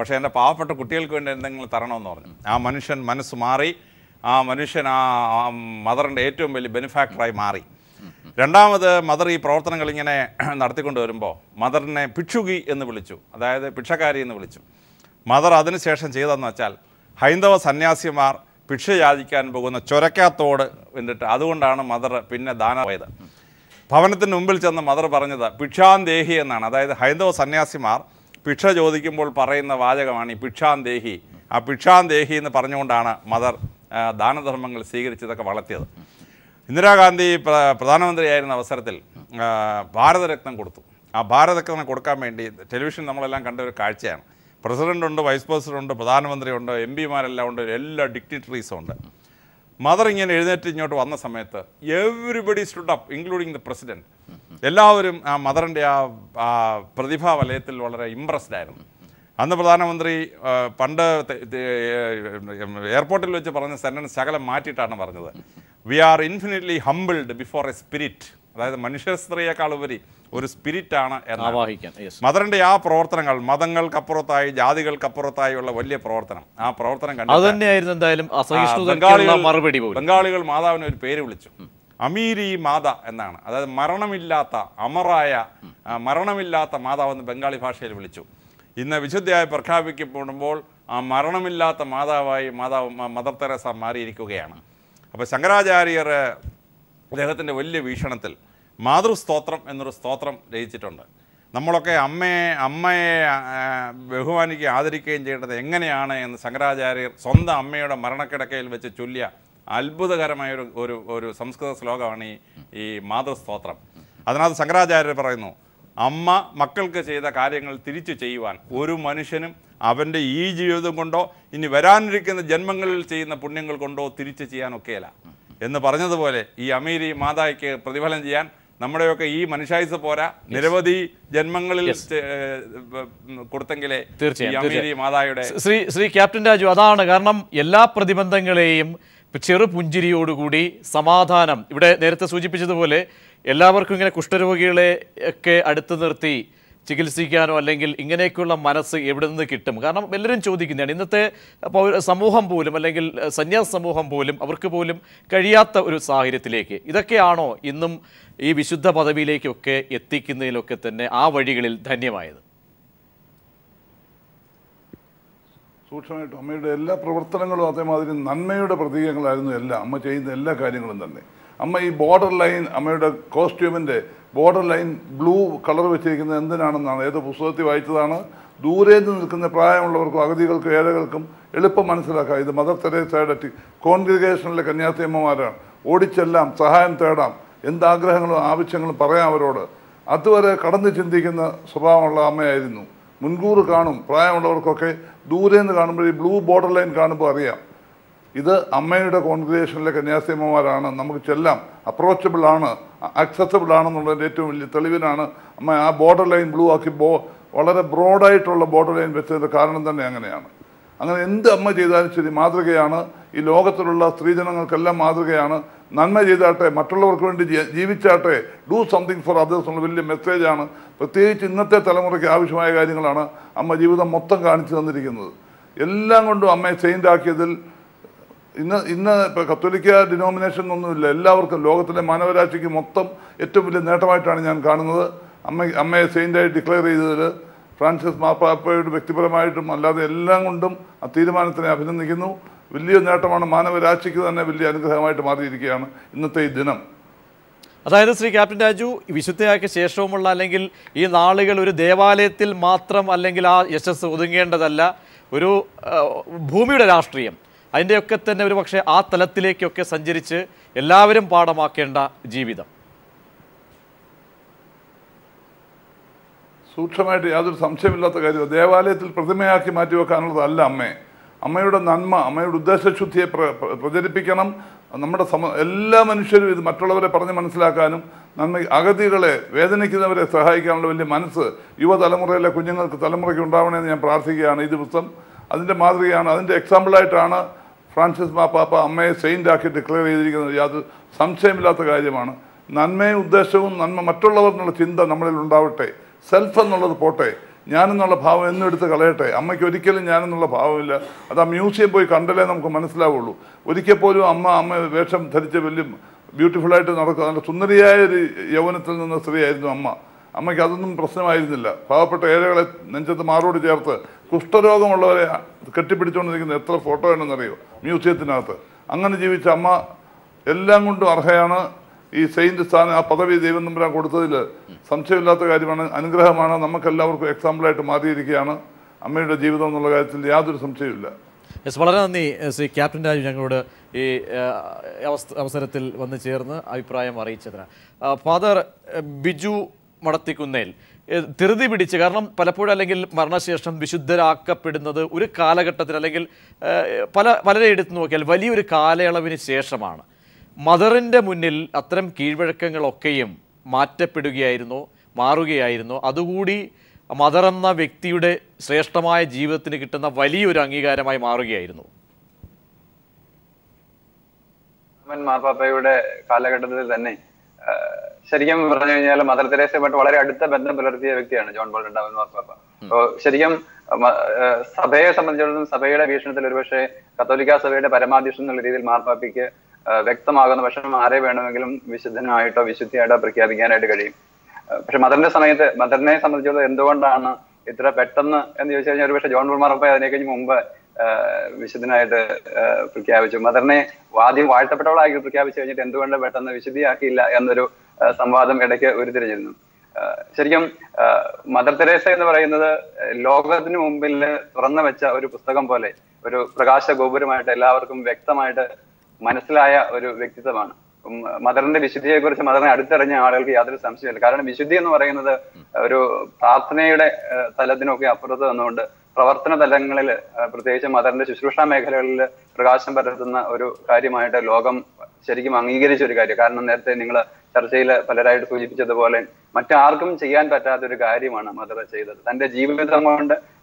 പക്ഷേ എൻ്റെ പാവപ്പെട്ട കുട്ടികൾക്ക് വേണ്ടി എന്തെങ്കിലും തരണമെന്ന് പറഞ്ഞു. ആ മനുഷ്യൻ മനസ്സ് മാറി ആ മനുഷ്യൻ ആ മദറിൻ്റെ ഏറ്റവും വലിയ ബെനിഫാക്ടറായി മാറി. രണ്ടാമത് മദർ ഈ പ്രവർത്തനങ്ങൾ ഇങ്ങനെ നടത്തിക്കൊണ്ട് വരുമ്പോൾ മദറിനെ പിക്ഷുകി എന്ന് വിളിച്ചു, അതായത് ഭിക്ഷക്കാരി എന്ന് വിളിച്ചു. മദർ അതിനുശേഷം ചെയ്തതെന്ന് വെച്ചാൽ ഹൈന്ദവ സന്യാസിമാർ ഭിക്ഷ യാചിക്കാൻ പോകുന്ന ചൊരക്കാത്തോട് എന്നിട്ട് അതുകൊണ്ടാണ് മദർ പിന്നെ ദാനമായത്. ഭവനത്തിന് മുമ്പിൽ ചെന്ന് മദർ പറഞ്ഞത് ഭിക്ഷാന്തേഹി എന്നാണ്. അതായത് ഹൈന്ദവ സന്യാസിമാർ ഭിക്ഷ ചോദിക്കുമ്പോൾ പറയുന്ന വാചകമാണ് ഈ ഭിക്ഷാന്തേഹി. ആ ഭിക്ഷാന്തേഹി എന്ന് പറഞ്ഞുകൊണ്ടാണ് മദർ ദാനധർമ്മങ്ങൾ സ്വീകരിച്ചതൊക്കെ വളർത്തിയത്. ഇന്ദിരാഗാന്ധി പ്രധാനമന്ത്രിയായിരുന്ന അവസരത്തിൽ ഭാരതരത്നം കൊടുത്തു. ആ ഭാരതരത്നം കൊടുക്കാൻ വേണ്ടി ടെലിവിഷൻ നമ്മളെല്ലാം കണ്ട ഒരു കാഴ്ചയാണ്. പ്രസിഡൻ്റുണ്ട്, വൈസ് പ്രസിഡൻ്റുണ്ട്, പ്രധാനമന്ത്രിയുണ്ട്, എം പിമാരെല്ലാം ഉണ്ട്, എല്ലാ ഡിക്റ്റേറ്റേഴ്സും ഉണ്ട്. മദർ ഇങ്ങനെ എഴുന്നേറ്റ് ഇങ്ങോട്ട് വന്ന സമയത്ത് everybody stood up, including the president. എല്ലാവരും ആ മദറിൻ്റെ ആ പ്രതിഭാ വലയത്തിൽ വളരെ ഇംപ്രസ്ഡ് ആയിരുന്നു. അന്ന് പ്രധാനമന്ത്രി പണ്ട് എയർപോർട്ടിൽ വെച്ച് പറഞ്ഞ സെൻറ്റൻസ് ശകലം മാറ്റിയിട്ടാണ് പറഞ്ഞത്, we are infinitely humbled before a spirit. അതായത് മനുഷ്യ സ്ത്രീയേക്കാൾ ഉപരി ഒരു സ്പിരിറ്റാണ് എന്ന്. മദറിൻ്റെ ആ പ്രവർത്തനങ്ങൾ, മതങ്ങൾക്കപ്പുറത്തായി ജാതികൾക്കപ്പുറത്തായി ഉള്ള വലിയ പ്രവർത്തനം, ആ പ്രവർത്തനം കണ്ടു. എന്തായാലും ബംഗാളികൾ മാതാവിന് ഒരു പേര് വിളിച്ചു, അമീരി മാത എന്നാണ്. അതായത് മരണമില്ലാത്ത, അമറായ, മരണമില്ലാത്ത മാതാവെന്ന് ബംഗാളി ഭാഷയിൽ വിളിച്ചു. ഇന്ന് വിശുദ്ധയായി പ്രഖ്യാപിക്കപ്പെടുമ്പോൾ ആ മരണമില്ലാത്ത മാതാവായി മദർ തെരേസ മാറിയിരിക്കുകയാണ്. അപ്പോൾ ശങ്കരാചാര്യർ അദ്ദേഹത്തിൻ്റെ വലിയ വീക്ഷണത്തിൽ മാതൃസ്തോത്രം എന്നൊരു സ്തോത്രം രചിച്ചിട്ടുണ്ട്. നമ്മളൊക്കെ അമ്മയെ ബഹുമാനിക്കുകയും ആദരിക്കുകയും ചെയ്യേണ്ടത് എങ്ങനെയാണ് എന്ന് ശങ്കരാചാര്യർ സ്വന്തം അമ്മയുടെ മരണക്കിടക്കയിൽ വെച്ച് ചൊല്ലിയ അത്ഭുതകരമായ ഒരു ഒരു സംസ്കൃത ശ്ലോകമാണ് ഈ മാതൃസ്തോത്രം. അതിനകത്ത് ശങ്കരാചാര്യർ പറയുന്നു, അമ്മ മക്കൾക്ക് ചെയ്ത കാര്യങ്ങൾ തിരിച്ചു ചെയ്യുവാൻ ഒരു മനുഷ്യനും അവൻ്റെ ഈ ജീവിതം കൊണ്ടോ ഇനി വരാനിരിക്കുന്ന ജന്മങ്ങളിൽ ചെയ്യുന്ന പുണ്യങ്ങൾ കൊണ്ടോ തിരിച്ചു ചെയ്യാനൊക്കെയല്ല എന്ന് പറഞ്ഞതുപോലെ ഈ അമീരി മാതായ്ക്ക് പ്രതിഫലം ചെയ്യാൻ നമ്മുടെയൊക്കെ ഈ മനുഷ്യായുസ് പോരാ, നിരവധി ജന്മങ്ങളിൽ കൊടുത്തെങ്കിലേ അമീരി മാതായുടെ. ശ്രീ ക്യാപ്റ്റൻ രാജു, അതാണ് കാരണം. എല്ലാ പ്രതിബന്ധങ്ങളെയും ചെറുപുഞ്ചിരിയോടുകൂടി സമാധാനം, ഇവിടെ നേരത്തെ സൂചിപ്പിച്ചതുപോലെ എല്ലാവർക്കും ഇങ്ങനെ കുഷ്ഠരോഗികളെ ഒക്കെ അടുത്ത് നിർത്തി ചികിത്സിക്കാനോ അല്ലെങ്കിൽ ഇങ്ങനെയൊക്കെയുള്ള മനസ്സ് എവിടെ നിന്ന് കിട്ടും? കാരണം എല്ലാവരും ചോദിക്കുന്നതാണ്. ഇന്നത്തെ സമൂഹം പോലും അല്ലെങ്കിൽ സന്യാസ സമൂഹം പോലും അവർക്ക് പോലും കഴിയാത്ത ഒരു സാഹചര്യത്തിലേക്ക് ഇതൊക്കെയാണോ ഇന്നും ഈ വിശുദ്ധ പദവിയിലേക്കൊക്കെ എത്തിക്കുന്നതിലൊക്കെ തന്നെ ആ വഴികളിൽ ധന്യമായത്? സൂക്ഷ്മമായിട്ടും അമ്മയുടെ എല്ലാ പ്രവർത്തനങ്ങളും അതേമാതിരി നന്മയുടെ പ്രതീകങ്ങളായിരുന്നു. എല്ലാം അമ്മ ചെയ്യുന്ന എല്ലാ കാര്യങ്ങളും തന്നെ. അമ്മ ഈ ബോർഡർ ലൈൻ, അമ്മയുടെ കോസ്റ്റ്യൂമിൻ്റെ ബോർഡർ ലൈൻ ബ്ലൂ കളർ വെച്ചിരിക്കുന്നത് എന്തിനാണെന്നാണ് ഏതോ പുസ്തകത്തിൽ വായിച്ചതാണ്. ദൂരെ നിന്ന് നിൽക്കുന്ന പ്രായമുള്ളവർക്കും അഗതികൾക്കും ഏഴകൾക്കും എളുപ്പം മനസ്സിലാക്കാം. ഇത് മദർ തെരേസയുടെ കോൺഗ്രിഗേഷനിലെ കന്യാസ്ത്രീയമ്മമാരാണ്. ഓടിച്ചെല്ലാം, സഹായം തേടാം, എന്താഗ്രഹങ്ങളും ആവശ്യങ്ങളും പറയാം അവരോട്. അതുവരെ കടന്ന് ചിന്തിക്കുന്ന സ്വഭാവമുള്ള അമ്മയായിരുന്നു. മുൻകൂർ കാണും. പ്രായമുള്ളവർക്കൊക്കെ ദൂരെ നിന്ന് കാണുമ്പോൾ ഈ ബ്ലൂ ബോർഡർ ലൈൻ കാണുമ്പോൾ അറിയാം ഇത് അമ്മയുടെ കോൺഗ്രിഗേഷനിലെ കന്യാസ്ത്രീയമ്മമാരാണ്, നമുക്ക് ചെല്ലാം, അപ്രോച്ചബിൾ ആണ്, അക്സസബിൾ ആണെന്നുള്ളതിൻ്റെ ഏറ്റവും വലിയ തെളിവിനാണ് അമ്മ ആ ബോർഡർ ലൈൻ ബ്ലൂ ആക്കി വളരെ ബ്രോഡായിട്ടുള്ള ബോർഡർ ലൈൻ വെച്ചതിൻ്റെ കാരണം തന്നെ അങ്ങനെയാണ്. അങ്ങനെ എന്ത് അമ്മ ചെയ്താലും ശരി മാതൃകയാണ്. ഈ ലോകത്തിലുള്ള സ്ത്രീജനങ്ങൾക്കെല്ലാം മാതൃകയാണ്. നന്മ ചെയ്താട്ടെ, മറ്റുള്ളവർക്ക് വേണ്ടി ജീവിച്ചാട്ടെ, ഡൂ സംതിങ് ഫോർ അതേഴ്സ് എന്നുള്ള വലിയ മെസ്സേജാണ്. പ്രത്യേകിച്ച് ഇന്നത്തെ തലമുറയ്ക്ക് ആവശ്യമായ കാര്യങ്ങളാണ് അമ്മ ജീവിതം മൊത്തം കാണിച്ചു തന്നിരിക്കുന്നത്. എല്ലാം കൊണ്ടും അമ്മയെ സെയിൻ്റാക്കിയതിൽ ഇന്ന് ഇപ്പോൾ കത്തോലിക്ക ഡിനോമിനേഷൻ ഒന്നുമില്ല. എല്ലാവർക്കും, ലോകത്തിലെ മാനവരാശിക്ക് മൊത്തം ഏറ്റവും വലിയ നേട്ടമായിട്ടാണ് ഞാൻ കാണുന്നത് അമ്മയെ സെയിൻ്റായി ഡിക്ലെയർ ചെയ്തതിൽ. ഫ്രാൻസിസ് മാർപ്പാപ്പയുടെ വ്യക്തിപരമായിട്ടും അല്ലാതെ എല്ലാം കൊണ്ടും ആ തീരുമാനത്തിനെ അഭിനന്ദിക്കുന്നു. വലിയ നേട്ടമാണ്, മാനവരാശിക്ക് തന്നെ വലിയ അനുഗ്രഹമായിട്ട് മാറിയിരിക്കുകയാണ് ഇന്നത്തെ ഈ ദിനം. അതായത് ശ്രീ ക്യാപ്റ്റൻ രാജു, വിശുദ്ധയാക്കിയ ശേഷവുമുള്ള അല്ലെങ്കിൽ ഈ നാളുകൾ ഒരു ദേവാലയത്തിൽ മാത്രം അല്ലെങ്കിൽ ആ യശസ് ഒതുങ്ങേണ്ടതല്ല. ഒരു ഭൂമിയുടെ രാഷ്ട്രീയം, അതിൻ്റെയൊക്കെ തന്നെ ഒരു പക്ഷേ ആ തലത്തിലേക്കൊക്കെ സഞ്ചരിച്ച് എല്ലാവരും പാഠമാക്കേണ്ട ജീവിതം. സൂക്ഷ്മമായിട്ട് യാതൊരു സംശയമില്ലാത്ത കാര്യമാണ്. ദേവാലയത്തിൽ പ്രതിമയാക്കി മാറ്റിവെക്കാനുള്ളതല്ല അമ്മയെ. അമ്മയുടെ നന്മ, അമ്മയുടെ ഉദ്ദേശശുദ്ധിയെ പ്രചരിപ്പിക്കണം. നമ്മുടെ എല്ലാ മനുഷ്യരും ഇത് മറ്റുള്ളവരെ പറഞ്ഞ് മനസ്സിലാക്കാനും നന്മ, അഗതികളെ, വേദനിക്കുന്നവരെ സഹായിക്കാനുള്ള വലിയ മനസ്സ് യുവതലമുറയിലെ തലമുറയ്ക്ക് ഉണ്ടാവണമെന്ന് ഞാൻ പ്രാർത്ഥിക്കുകയാണ്. ഈ ദിവസം അതിൻ്റെ മാതൃകയാണ്, അതിൻ്റെ എക്സാമ്പിളായിട്ടാണ് ഫ്രാൻസിസ് മാപ്പാപ്പ അമ്മയെ സെയിൻ്റാക്കി ഡിക്ലെയർ ചെയ്തിരിക്കുന്നത്. യാതൊരു സംശയമില്ലാത്ത കാര്യമാണ്. നന്മയും ഉദ്ദേശവും നന്മ മറ്റുള്ളവർ എന്നുള്ള ചിന്ത നമ്മളിൽ ഉണ്ടാവട്ടെ. സെൽഫ് എന്നുള്ളത് പോട്ടെ, Yananala Pow and the Kalete, Amakurical and Yananala Powilla, at a museum by Kandalanam Comanaslavulu, Udikapolu, Amma, Vesham, Terrible, beautiful light and Sundaria, Yavanatan, Sri Ama, Amakazan Prasama Isla, Power Area, Nanja the Maro de Jartha, Kustaroga, the Katipiton in the photo and the Rio, Museum in Arthur, Anganajivichama, Ellamundu Arhayana. He said the son of Padavi, even the Bragodilla, some Chilata Gadivan, Angrahamana, Namakala, example at Mari Rikiana, Amanda Jivan, the Lagat, and the other some Chilla. As Valani, as a captain, I was at the one the Cherna, I prime or each other. Father Biju Maratikunel, Tirdi Bidicharam, Palapuda Legil, Marna Session, Bishudera Cup, another Urikala Legil, Paladit Nokel, value Rikala, Lavinishamana. Mother in the Munil, Atram Kirberkangal Okayam, Mate Pedugiairno, Marugi Airno, Adudi, a mother and the Victude, Sestama, Jivatnikitana, Vali Rangiga, my Marugi Airno. When Marpa Payude, Kalakata, the name Serium, Mother Teresa, but what I did the Bentham, John Bolton, Marpa. Serium, Sabe, some of the children, Sabe, Vision of the Riverche, Catholica, Sabe, Paramadishon, Little Marpa Pique. Vectamagan Vasham Hare Venamagilum, Vishanai to Vishithiada Prakavigan at Gadi. Mathana Sanate, Mathana, some of the Endovana, Itra Petan, and the Usher John Marapa, Naked Mumba, Vishanai Prakavich, Mathane, Wadi, White Tapata, I could Prakavich, and do under Betan, Vishiakila, and the Samvadam Edaka Uriginum. Serium, Mother Teresa in the Varana, Logan Mumbil, Ranavacha, or Pustakam or Prakasha Gobermata, Lavarkum Vectamata. Manasla or Victisavan. Mother and the Vishudia goes Mother and the other Samson, current Vishudia or another Pathne Saladinoka, Proton, Provatana, the Langal, Protection, Mother and the Susha Maker, Prakasham Paratana, or Karimata, Logam, Sherikim, Angiri, Karnan, Ningla, Tarsela, Palarite, Fujipicha, the Volan, Matarkum, Chian, Pata, the Karimana, Mother Say, and the Jeevan,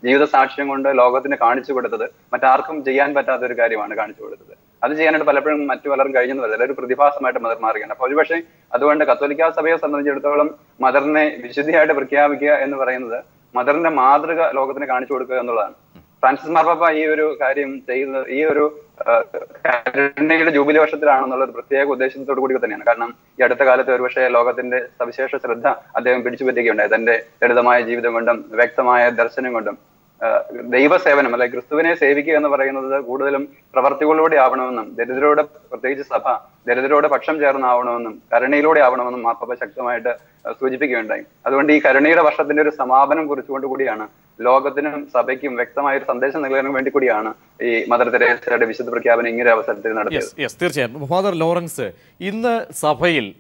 Jeeva Sashing under Logoth in a constitute other, Matarkum, Chian, Pata, the Karimana constitute other. That's why I am talking about the guidance of the past. I am talking about the Catholic Saviors and the Mother Vishida Perkia and the Varanda, Mother and the Mother Logan Kanchu. Francis Marpapa, Euro, Karim, Taylor, Euro, Jubilation, Pratia, to go to the Nanakana, Yataka, Logan, the Savisha Sreda, and then Pitch with the Gunda, then they tell the Maji, the Mundam, Vexamaya, Darsenimundam. They were seven, like Christuvene, Saviki, and the Varana, Goodalum, Pravartiolo de Avanam. There is a road of Prateja Sapa. There is a road of Paksham Jaranavanam, Karanelo de Avanam, Mapa Shaksamata, Sujipik and Time. Adundi, Karanera Vashatin, Samaban, Guru to Gudiana, Logathinum, Sabekim, Vexamai, Sandesh, and the Glen went to Gudiana. Mother Teresa visited the cabinet in Ravasat. Yes, yes, Tirchan, Father Lawrence, in the Safail,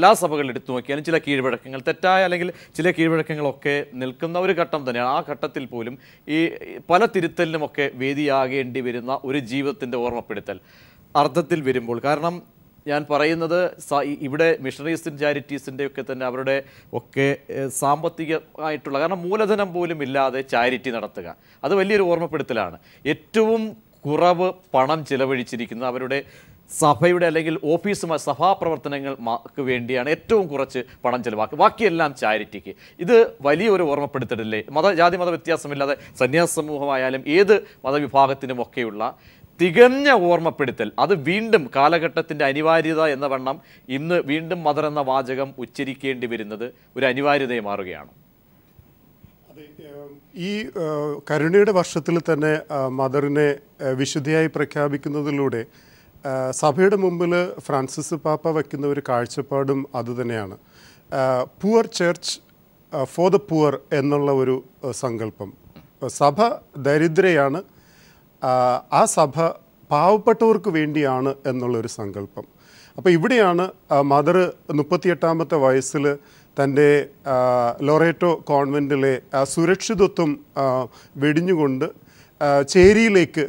last Sapagal to Kenchila Kirbakangal, Tata, Chile Kirbakangal, Nilkan, Navikatam, the Nana, Katatil Pulum. Palatiritel, Vedi again, Dividina, Urijivat in the warm up petal. Arthatil Virimul Karnam, Yan Parayan, the Ibde, missionaries and charities in Dekat and Abrade, okay, Sampati, I to Lagana, Mula than Ambuli Mila, the charity Narataga. Other value warm up petalana. Etum Kurava, Panam Chilavicina, Abrade, Safa Legal, Opisma, Safa Protanangal, Markavendi, and Etum Kurache, Pananjelvak, Waki Lam charity. Either value or warm up petal, Mother Jadi Mother Tiasamilla, Sanya Samuha, either Mother Vipagatin of Kula. Tiganya warm up pedal, other windum, Kalakatat in the Anivariza and the Vanam, in the windum, Mother and the Vajagam, which Chiriki and Divid another, with Anivari de Maragano. E. Karinada Vashatilitane, Mother in a Vishudia Prakabikino the Lude, Sabeda Mumbula, Francis Papa Vakino Karchapadum, other than Yana. Poor Church for the Poor, Enolavuru Sangalpum. Sabha, Daridreana. ആ സഭ പാവപ്പെട്ടവർക്ക് വേണ്ടിയാണ് എന്നുള്ള ഒരു സങ്കല്പം. അപ്പോൾ ഇവിടെയാണ് mother 38ാമത്തെ വയസ്സിൽ തന്റെ ലോറേറ്റോ കോൺവെന്റിലെ സുരക്ഷിതത്വം വെടിഞ്ഞുകൊണ്ട് ചേരിയിലേക്ക്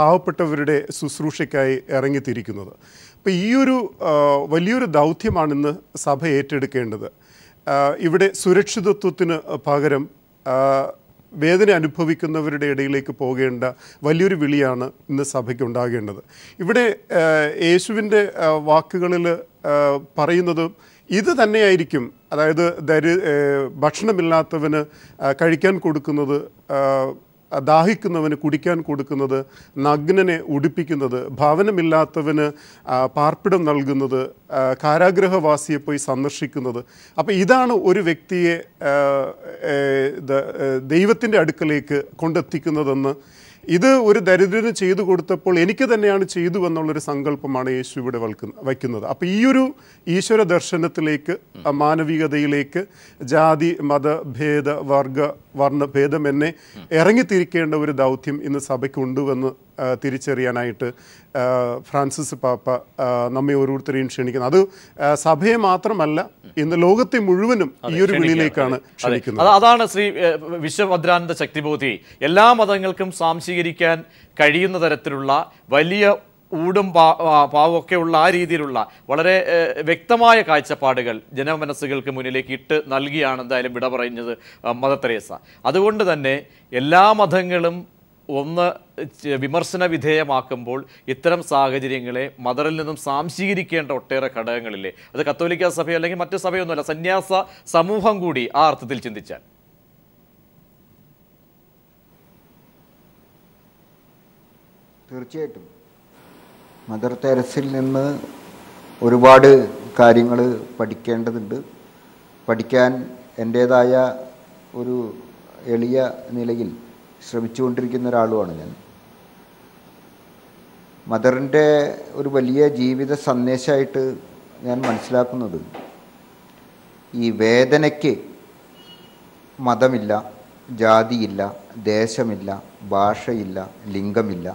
പാവപ്പെട്ടവരുടെ ശുശ്രൂഷയ്ക്കായി ഇറങ്ങിത്തിരിക്കുന്നത്. അപ്പോൾ ഈ ഒരു വലിയൊരു ദൗത്യമാണ് ഇന്ന് സഭ ഏറ്റെടുക്കേണ്ടത്. ഇവിടെ സുരക്ഷിതത്വത്തിന് പകരം വേദന അനുഭവിക്കുന്നവരുടെ ഇടയിലേക്ക് പോകേണ്ട വലിയൊരു വിളിയാണ് ഇന്ന് സഭയ്ക്ക് ഉണ്ടാകേണ്ടത്. ഇവിടെ യേശുവിന്റെ വാക്കുകളിൽ പറയുന്നത് ഇത് തന്നെയായിരിക്കും അതായത് ഭക്ഷണമില്ലാത്തവനെ കഴിക്കാൻ കൊടുക്കുന്നത് ദാഹിക്കുന്നവനെ കുടിക്കാൻ കൊടുക്കുന്നത് നഗ്നനെ ഉടുപ്പിക്കുന്നത് ഭാവനമില്ലാത്തവനെ പാർപ്പിടം നൽകുന്നത് കാരാഗ്രഹവാസിയെ പോയി സന്ദർശിക്കുന്നത് അപ്പോൾ ഇതാണ് ഒരു വ്യക്തിയെ ദൈവത്തിന്റെ അടുക്കലേക്ക് കൊണ്ടെത്തിക്കുന്നതെന്ന് ഇത് ഒരു ദരിദ്രന് ചെയ്തു കൊടുത്തപ്പോൾ എനിക്ക് തന്നെയാണ് ചെയ്തു എന്നുള്ള ഒരു സങ്കല്പമാണ് യേശു ഇവിടെ വയ്ക്കുന്നത് അപ്പോൾ ഈ ഒരു ഈശ്വര ദർശനത്തിലേക്ക് മാനവികതയിലേക്ക് ജാതി മതഭേദ വർഗ വർണ്ണഭേദം എന്നെ ഇറങ്ങിത്തിരിക്കേണ്ട ഒരു ദൗത്യം ഇന്ന് സഭയ്ക്കുണ്ട് എന്ന് തിരിച്ചറിയാനായിട്ട് ഫ്രാൻസിസ് പാപ്പ നമ്മെ ഓരോരുത്തരെയും ക്ഷണിക്കുന്നു അത് സഭയെ മാത്രമല്ല ഇന്ന് ലോകത്തെ മുഴുവനും ഈ ഒരു വിളിയിലേക്കാണ് ക്ഷണിക്കുന്നത് അതാണ് ശ്രീ വിശ്വഭദ്രാനന്ദ ശക്തിബോധി എല്ലാ മതങ്ങൾക്കും സാംശീകരിക്കാൻ കഴിയുന്ന തരത്തിലുള്ള വലിയ ഊടും പാവൊക്കെയുള്ള ആ രീതിയിലുള്ള വളരെ വ്യക്തമായ കാഴ്ചപ്പാടുകൾ ജനമനസ്സുകൾക്ക് മുന്നിലേക്ക് ഇട്ട് നൽകിയാണ് എന്തായാലും വിട പറയുന്നത് മദർ തെരേസ അതുകൊണ്ട് തന്നെ എല്ലാ മതങ്ങളും ഒന്ന് വിമർശന വിധേയമാക്കുമ്പോൾ ഇത്തരം സാഹചര്യങ്ങളെ മദറിൽ നിന്നും സാംശീകരിക്കേണ്ട ഒട്ടേറെ ഘടകങ്ങളില്ലേ അത് കത്തോലിക്ക സഭയോ അല്ലെങ്കിൽ മറ്റു സഭയൊന്നുമല്ല സന്യാസ സമൂഹം കൂടി ആ അർത്ഥത്തിൽ ചിന്തിച്ചാൽ തീർച്ചയായിട്ടും മദർ തെരേസയിൽ നിന്ന് ഒരുപാട് കാര്യങ്ങൾ പഠിക്കേണ്ടതുണ്ട് പഠിക്കാൻ എൻ്റേതായ ഒരു എളിയ നിലയിൽ ശ്രമിച്ചുകൊണ്ടിരിക്കുന്ന ഒരാളുമാണ് ഞാൻ മദറിൻ്റെ ഒരു വലിയ ജീവിത സന്ദേശമായിട്ട് ഞാൻ മനസ്സിലാക്കുന്നത് ഈ വേദനയ്ക്ക് മതമില്ല ജാതിയില്ല ദേശമില്ല ഭാഷയില്ല ലിംഗമില്ല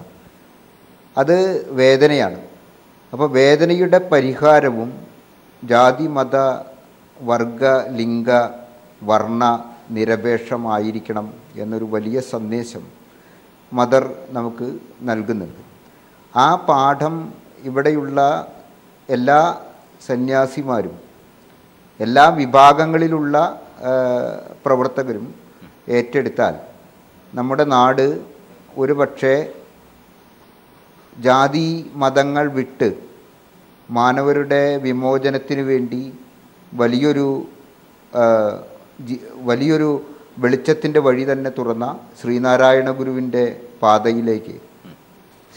അത് വേദനയാണ് അപ്പോൾ വേദനയുടെ പരിഹാരവും ജാതി മത വർഗ ലിംഗ വർണ്ണ നിരപേക്ഷമായിരിക്കണം എന്നൊരു വലിയ സന്ദേശം മദർ നമുക്ക് നൽകുന്നുണ്ട് ആ പാഠം ഇവിടെയുള്ള എല്ലാ സന്യാസിമാരും എല്ലാ വിഭാഗങ്ങളിലുള്ള പ്രവർത്തകരും ഏറ്റെടുത്താൽ നമ്മുടെ നാട് ഒരുപക്ഷേ ജാതി മതങ്ങൾ വിട്ട് മാനവരുടെ വിമോചനത്തിന് വേണ്ടി വലിയൊരു വെളിച്ചത്തിൻ്റെ വഴി തന്നെ തുറന്ന ശ്രീനാരായണ ഗുരുവിൻ്റെ പാതയിലേക്ക്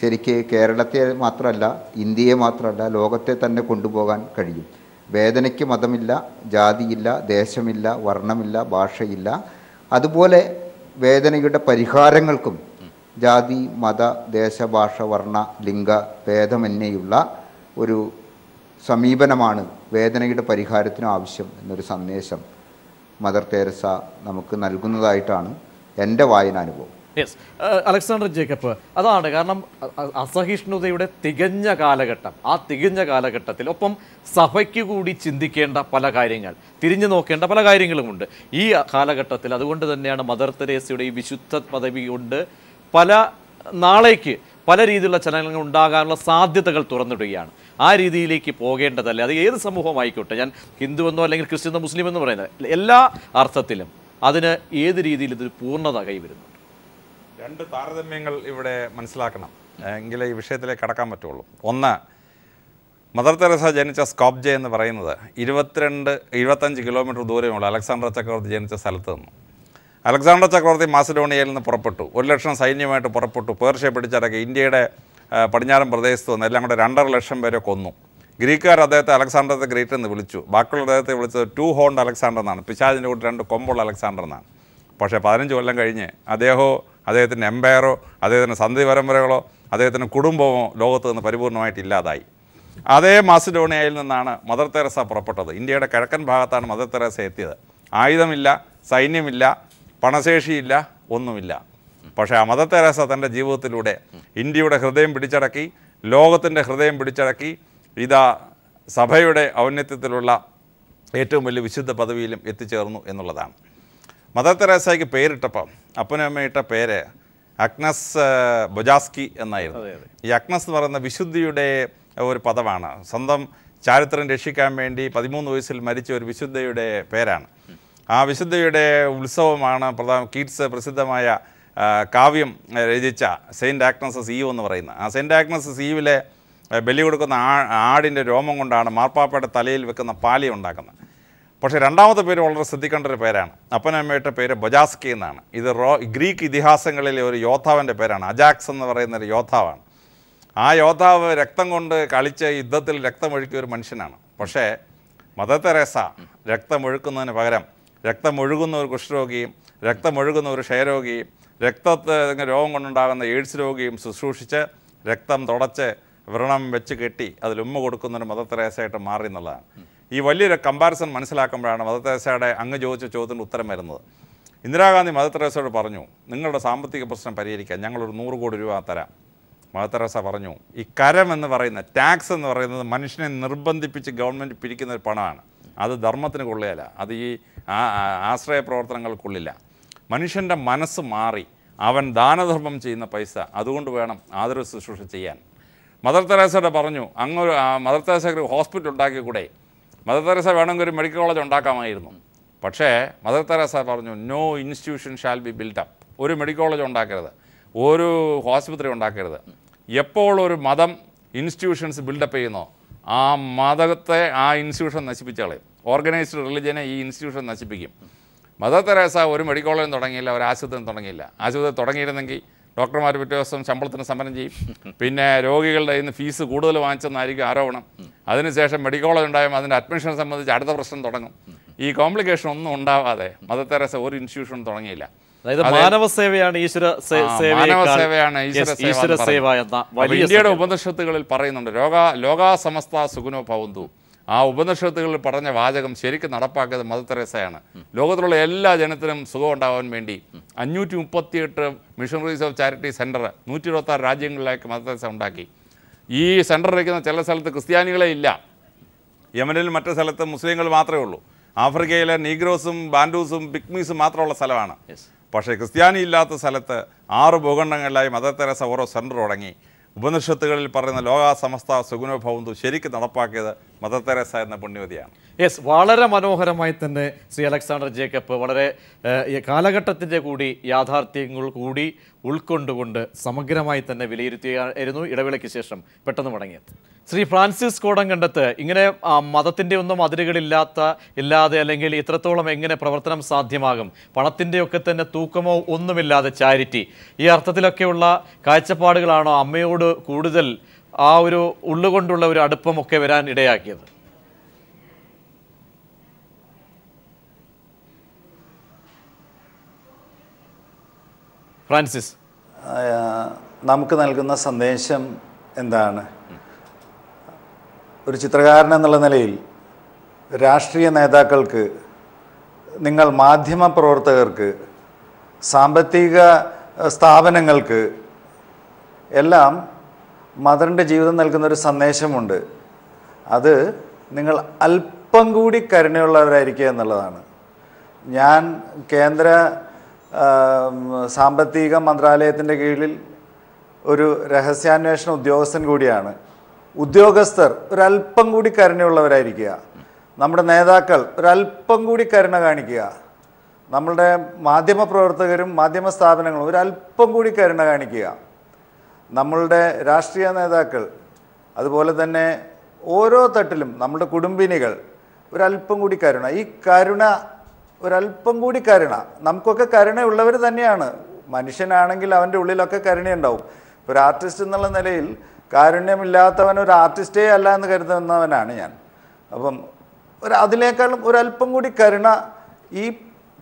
ശരിക്ക് കേരളത്തെ മാത്രമല്ല ഇന്ത്യയെ മാത്രമല്ല ലോകത്തെ തന്നെ കൊണ്ടുപോകാൻ കഴിയും വേദനയ്ക്ക് മതമില്ല ജാതിയില്ല ദേശമില്ല വർണ്ണമില്ല ഭാഷയില്ല അതുപോലെ വേദനയുടെ പരിഹാരങ്ങൾക്കും ജാതി മത ദേശഭാഷ വർണ്ണ ലിംഗ ഭേദമന്യുള്ള ഒരു സമീപനമാണ് വേദനയുടെ പരിഹാരത്തിന് ആവശ്യം എന്നൊരു സന്ദേശം മദർ തെരേസ നമുക്ക് നൽകുന്നതായിട്ടാണ് എൻ്റെ വായനാനുഭവം യെസ് അലക്സാണ്ടർ ജേക്കബ് അതാണ് കാരണം അസഹിഷ്ണുതയുടെ തികഞ്ഞ കാലഘട്ടം ആ തികഞ്ഞ കാലഘട്ടത്തിൽ ഒപ്പം സഭയ്ക്ക് കൂടി ചിന്തിക്കേണ്ട പല കാര്യങ്ങൾ തിരിഞ്ഞു നോക്കേണ്ട പല കാര്യങ്ങളുമുണ്ട് ഈ കാലഘട്ടത്തിൽ അതുകൊണ്ട് തന്നെയാണ് മദർ തെരേസയുടെ ഈ വിശുദ്ധ പദവി കൊണ്ട് പല നാളേക്ക് പല രീതിയിലുള്ള ചലനങ്ങൾ ഉണ്ടാകാനുള്ള സാധ്യതകൾ തുറന്നിടുകയാണ് ആ രീതിയിലേക്ക് പോകേണ്ടതല്ല അത് ഏത് സമൂഹമായിക്കോട്ടെ ഞാൻ ഹിന്ദുവെന്നോ അല്ലെങ്കിൽ ക്രിസ്ത്യനോ മുസ്ലിം എന്നോ പറയുന്നത് എല്ലാ അർത്ഥത്തിലും അതിന് ഏത് രീതിയിൽ ഇതൊരു പൂർണ്ണത കൈവരുന്നുണ്ട് രണ്ട് താരതമ്യങ്ങൾ ഇവിടെ മനസ്സിലാക്കണം എങ്കിലേ ഈ വിഷയത്തിലേക്ക് കടക്കാൻ പറ്റുള്ളൂ ഒന്ന് മദർ തെരേസ ജനിച്ച സ്കോപ്ജെ എന്ന് പറയുന്നത് 25 കിലോമീറ്റർ ദൂരമുള്ള അലക്സാണ്ടർ ചക്രവർത്തി ജനിച്ച സ്ഥലത്ത് നിന്നും അലക്സാണ്ടർ ചക്രവർത്തി മാസിഡോണിയയിൽ നിന്ന് പുറപ്പെട്ടു 1 ലക്ഷം സൈന്യമായിട്ട് പുറപ്പെട്ടു പേർഷ്യ പിടിച്ചടക്കി ഇന്ത്യയുടെ പടിഞ്ഞാറൻ പ്രദേശത്ത് വന്ന് എല്ലാം കൂടെ 2.5 ലക്ഷം പേരെ കൊന്നു ഗ്രീക്കുകാർ അദ്ദേഹത്തെ അലക്സാണ്ടർ ദ ഗ്രേറ്റ് എന്ന് വിളിച്ചു ബാക്കിയുള്ള അദ്ദേഹത്തെ വിളിച്ചത് 2 ഹോൺഡ് അലക്സാണ്ടർ എന്നാണ് പിശാചിൻ്റെ കൂടെ 2 കൊമ്പുള്ള അലക്സാണ്ടർ എന്നാണ് പക്ഷേ 15 കൊല്ലം കഴിഞ്ഞ് അദ്ദേഹത്തിൻ്റെ എംപയറോ അദ്ദേഹത്തിൻ്റെ സന്ധി പരമ്പരകളോ അദ്ദേഹത്തിൻ്റെ കുടുംബമോ ലോകത്ത് നിന്ന് പരിപൂർണമായിട്ട് ഇല്ലാതായി അതേ മാസിഡോണിയയിൽ നിന്നാണ് മദർ തെരേസ പുറപ്പെട്ടത് ഇന്ത്യയുടെ കിഴക്കൻ ഭാഗത്താണ് മദർ തെരേസ എത്തിയത് ആയുധമില്ല സൈന്യമില്ല പണശേഷിയില്ല ഒന്നുമില്ല പക്ഷേ ആ മദർ തെരേസ തൻ്റെ ജീവിതത്തിലൂടെ ഇന്ത്യയുടെ ഹൃദയം പിടിച്ചടക്കി ലോകത്തിൻ്റെ ഹൃദയം പിടിച്ചടക്കി ഇതാ സഭയുടെ ഔന്നത്യത്തിലുള്ള ഏറ്റവും വലിയ വിശുദ്ധ പദവിയിലും എത്തിച്ചേർന്നു എന്നുള്ളതാണ് മദർ തെരേസയ്ക്ക് പേരിട്ടപ്പം അപ്പനും അമ്മയിട്ട പേര് അഗ്നസ് ബൊജാസ്കി എന്നായിരുന്നു ഈ അഗ്നസ് എന്ന് പറയുന്ന വിശുദ്ധിയുടെ ഒരു പദമാണ് സ്വന്തം ചാരിത്രം രക്ഷിക്കാൻ വേണ്ടി 13 വയസ്സിൽ മരിച്ച ഒരു വിശുദ്ധയുടെ പേരാണ് ആ വിശുദ്ധയുടെ ഉത്സവമാണ് കീറ്റ്സ് പ്രസിദ്ധമായ കാവ്യം രചിച്ച സെയിൻറ്റ് ആഗ്നസസ് ഈവ് എന്ന് പറയുന്നത് ആ സെയിൻറ്റ് ആഗ്നസസ് ഈവിലെ ആടിൻ്റെ രോമം കൊണ്ടാണ് മാർപ്പാപ്പയുടെ തലയിൽ വെക്കുന്ന പാലി ഉണ്ടാക്കുന്നത്. പക്ഷേ രണ്ടാമത്തെ പേര് വളരെ ശ്രദ്ധിക്കേണ്ട ഒരു പേരാണ്. അപ്പനമ്മയുടെ പേര് ബജാസ്കി എന്നാണ്. ഇത് ഗ്രീക്ക് ഇതിഹാസങ്ങളിലെ ഒരു യോദ്ധാവിൻ്റെ പേരാണ്. അജാക്സ് എന്ന് പറയുന്ന ഒരു യോദ്ധാവാണ്. ആ യോദ്ധാവ് രക്തം കൊണ്ട് കളിച്ച യുദ്ധത്തിൽ രക്തമൊഴുക്കിയ ഒരു മനുഷ്യനാണ്. പക്ഷേ മദർ തെരേസ രക്തമൊഴുക്കുന്നതിന് പകരം രക്തമൊഴുകുന്ന ഒരു കുഷ്ഠരോഗിയും രക്തമൊഴുകുന്ന ഒരു ക്ഷയരോഗിയും രോഗം കൊണ്ടുണ്ടാകുന്ന എയ്ഡ്സ് രോഗിയും ശുശ്രൂഷിച്ച് രക്തം തുടച്ച് വ്രണം വെച്ച് കെട്ടി അതിലുമ്മ കൊടുക്കുന്നൊരു മദർ തെരേസയായിട്ട് മാറി എന്നുള്ളതാണ്. ഈ വലിയൊരു കമ്പാരിസൺ മനസ്സിലാക്കുമ്പോഴാണ് മദർ തെരേസയുടെ അങ്ങ് ചോദിച്ച ചോദ്യത്തിന് ഉത്തരം വരുന്നത്. ഇന്ദിരാഗാന്ധി മദർ തെരേസയോട് പറഞ്ഞു, നിങ്ങളുടെ സാമ്പത്തിക പ്രശ്നം പരിഹരിക്കാൻ ഞങ്ങളൊരു 100 കോടി രൂപ തരാം. മദർ തെരേസ പറഞ്ഞു, ഈ കരം എന്ന് പറയുന്ന ടാക്സ് എന്ന് പറയുന്നത് മനുഷ്യനെ നിർബന്ധിപ്പിച്ച് ഗവൺമെൻറ് പിരിക്കുന്ന ഒരു പണമാണ്. അത് ധർമ്മത്തിന് കൊള്ളുകയല്ല, അത് ഈ ആശ്രയ പ്രവർത്തനങ്ങൾക്കുള്ളില്ല. മനുഷ്യൻ്റെ മനസ്സ് മാറി അവൻ ദാനധർമ്മം ചെയ്യുന്ന പൈസ അതുകൊണ്ട് വേണം ആദരവ് ശുശ്രൂഷ ചെയ്യാൻ. മദർ തെരേസയുടെ പറഞ്ഞു, അങ്ങൊരു മദർ തെരേസയ്ക്ക് ഒരു ഹോസ്പിറ്റൽ ഉണ്ടാക്കിക്കൂടെ? മദർ തെരേസ വേണമെങ്കിൽ ഒരു മെഡിക്കൽ കോളേജ് ഉണ്ടാക്കാമായിരുന്നു. പക്ഷേ മദർ തെരേസ പറഞ്ഞു, no institution shall be build up. ഒരു മെഡിക്കൽ കോളേജ് ഉണ്ടാക്കരുത്, ഒരു ആശുപത്രി ഉണ്ടാക്കരുത്. എപ്പോൾ ഒരു മതം ഇൻസ്റ്റിറ്റ്യൂഷൻസ് ബിൽഡപ്പ് ചെയ്യുന്നോ ആ മതത്തെ ആ ഇൻസ്റ്റിറ്റ്യൂഷൻ നശിപ്പിച്ചളയും. ഓർഗനൈസ്ഡ് റിലിജനെ ഈ ഇൻസ്റ്റിറ്റ്യൂഷൻ നശിപ്പിക്കും. മദർ തെരേസ ഒരു മെഡിക്കൽ കോളേജും തുടങ്ങിയില്ല, ഒരു ആശുപത്രിയും തുടങ്ങിയില്ല. ആശുപത്രി തുടങ്ങിയിരുന്നെങ്കിൽ ഡോക്ടർമാർ പിറ്റേ ദിവസം ശമ്പളത്തിന് സമരം ചെയ്യും, പിന്നെ രോഗികളുടെ ഇന്ന് ഫീസ് കൂടുതൽ വാങ്ങിച്ചെന്നായിരിക്കും ആരോപണം. അതിനുശേഷം മെഡിക്കൽ കോളേജ് ഉണ്ടായും അതിൻ്റെ അഡ്മിഷൻ സംബന്ധിച്ച് അടുത്ത പ്രശ്നം തുടങ്ങും. ഈ കോംപ്ലിക്കേഷൻ ഒന്നും ഉണ്ടാവാതെ മദർ തെരേസ ഒരു ഇൻസ്റ്റിറ്റ്യൂഷനും തുടങ്ങിയില്ല. ഇന്ത്യയുടെ ഉപനിഷത്തുകളിൽ പറയുന്നുണ്ട്, ലോകാസമസ്ത സുഖനോ ഭവന്തു. ആ ഉപനിഷത്തുകളിൽ പറഞ്ഞ വാചകം ശരിക്കും നടപ്പാക്കിയത് മദർ തെരേസയാണ്. ലോകത്തിലുള്ള എല്ലാ ജനത്തിനും സുഖം ഉണ്ടാവാൻ വേണ്ടി 538 മിഷണറീസ് ഓഫ് ചാരിറ്റി സെൻറ്റർ 126 രാജ്യങ്ങളിലേക്ക് മദർ തെരേസ ഉണ്ടാക്കി. ഈ സെൻറ്റർ ഇരിക്കുന്ന ചില സ്ഥലത്ത് ക്രിസ്ത്യാനികളെ ഇല്ല, യമനിൽ മറ്റു സ്ഥലത്ത് മുസ്ലിങ്ങൾ മാത്രമേ ഉള്ളൂ. ആഫ്രിക്കയിലെ നീഗ്രോസും ബാൻഡൂസും പിഗ്മീസും മാത്രമുള്ള സ്ഥലമാണ്. പക്ഷേ ക്രിസ്ത്യാനി ഇല്ലാത്ത സ്ഥലത്ത് 6 ഭൂഖണ്ഡങ്ങളിലായി മദർ തെരേസ ഓരോ സെൻറ്റർ തുടങ്ങി. ഉപനിഷത്തുകളിൽ പറയുന്ന ലോകാസമസ്ത സുഗുണോ ഭവന്തു ശരിക്കും നടപ്പാക്കിയത് മദർ തെരേസ എന്ന പുണ്യവതിയാണ്. യെസ്, വളരെ മനോഹരമായി തന്നെ ശ്രീ അലക്സാണ്ടർ ജേക്കബ് വളരെ കാലഘട്ടത്തിൻ്റെ കൂടി യാഥാർത്ഥ്യങ്ങൾ കൂടി ഉൾക്കൊണ്ടുകൊണ്ട് സമഗ്രമായി തന്നെ വിലയിരുത്തിയായിരുന്നു. ഇടവേളയ്ക്ക് ശേഷം പെട്ടെന്ന് മടങ്ങിയത് ശ്രീ ഫ്രാൻസിസ് കോടംകണ്ടത്ത് ഇങ്ങനെ മതത്തിൻ്റെ ഒന്നും അതിരുകളില്ലാത്ത ഇല്ലാതെ അല്ലെങ്കിൽ ഇത്രത്തോളം എങ്ങനെ പ്രവർത്തനം സാധ്യമാകും, പണത്തിൻ്റെയൊക്കെ തന്നെ തൂക്കമോ ഒന്നുമില്ലാതെ ചാരിറ്റി, ഈ അർത്ഥത്തിലൊക്കെയുള്ള കാഴ്ചപ്പാടുകളാണോ അമ്മയോട് കൂടുതൽ ആ ഒരു ഉള്ളുകൊണ്ടുള്ള ഒരു അടുപ്പമൊക്കെ വരാൻ ഇടയാക്കിയത്? ഫ്രാൻസിസ്, നമുക്ക് നൽകുന്ന സന്ദേശം എന്താണ്? ഒരു ചിത്രകാരൻ എന്നുള്ള നിലയിൽ രാഷ്ട്രീയ നേതാക്കൾക്ക്, നിങ്ങൾ മാധ്യമ പ്രവർത്തകർക്ക്, സാമ്പത്തിക സ്ഥാപനങ്ങൾക്ക് എല്ലാം മദറിൻ്റെ ജീവിതം നൽകുന്നൊരു സന്ദേശമുണ്ട്. അത് നിങ്ങൾ അല്പം കൂടി കരുണയുള്ളവരായിരിക്കുക എന്നുള്ളതാണ്. ഞാൻ കേന്ദ്ര സാമ്പത്തിക മന്ത്രാലയത്തിൻ്റെ കീഴിൽ ഒരു രഹസ്യാന്വേഷണ ഉദ്യോഗസ്ഥൻ കൂടിയാണ്. ഉദ്യോഗസ്ഥർ ഒരല്പം കൂടി കരുണയുള്ളവരായിരിക്കുക, നമ്മുടെ നേതാക്കൾ ഒരല്പം കൂടി കരുണ കാണിക്കുക, നമ്മളുടെ മാധ്യമപ്രവർത്തകരും മാധ്യമ സ്ഥാപനങ്ങളും ഒരല്പം കൂടി കരുണ കാണിക്കുക, നമ്മളുടെ രാഷ്ട്രീയ നേതാക്കൾ, അതുപോലെ തന്നെ ഓരോ തട്ടിലും നമ്മുടെ കുടുംബിനികൾ ഒരല്പം കൂടി കരുണ. ഈ കരുണ, ഒരല്പം കൂടി കരുണ, നമുക്കൊക്കെ കരുണയുള്ളവർ തന്നെയാണ്. മനുഷ്യനാണെങ്കിൽ അവൻ്റെ ഉള്ളിലൊക്കെ കരുണയുണ്ടാവും. ഒരു ആർട്ടിസ്റ്റ് എന്നുള്ള നിലയിൽ കാരുണ്യമില്ലാത്തവൻ ഒരു ആർട്ടിസ്റ്റേ അല്ല എന്ന് കരുതുന്നവനാണ് ഞാൻ. അപ്പം അതിനേക്കാളും ഒരല്പം കൂടി കരുണ ഈ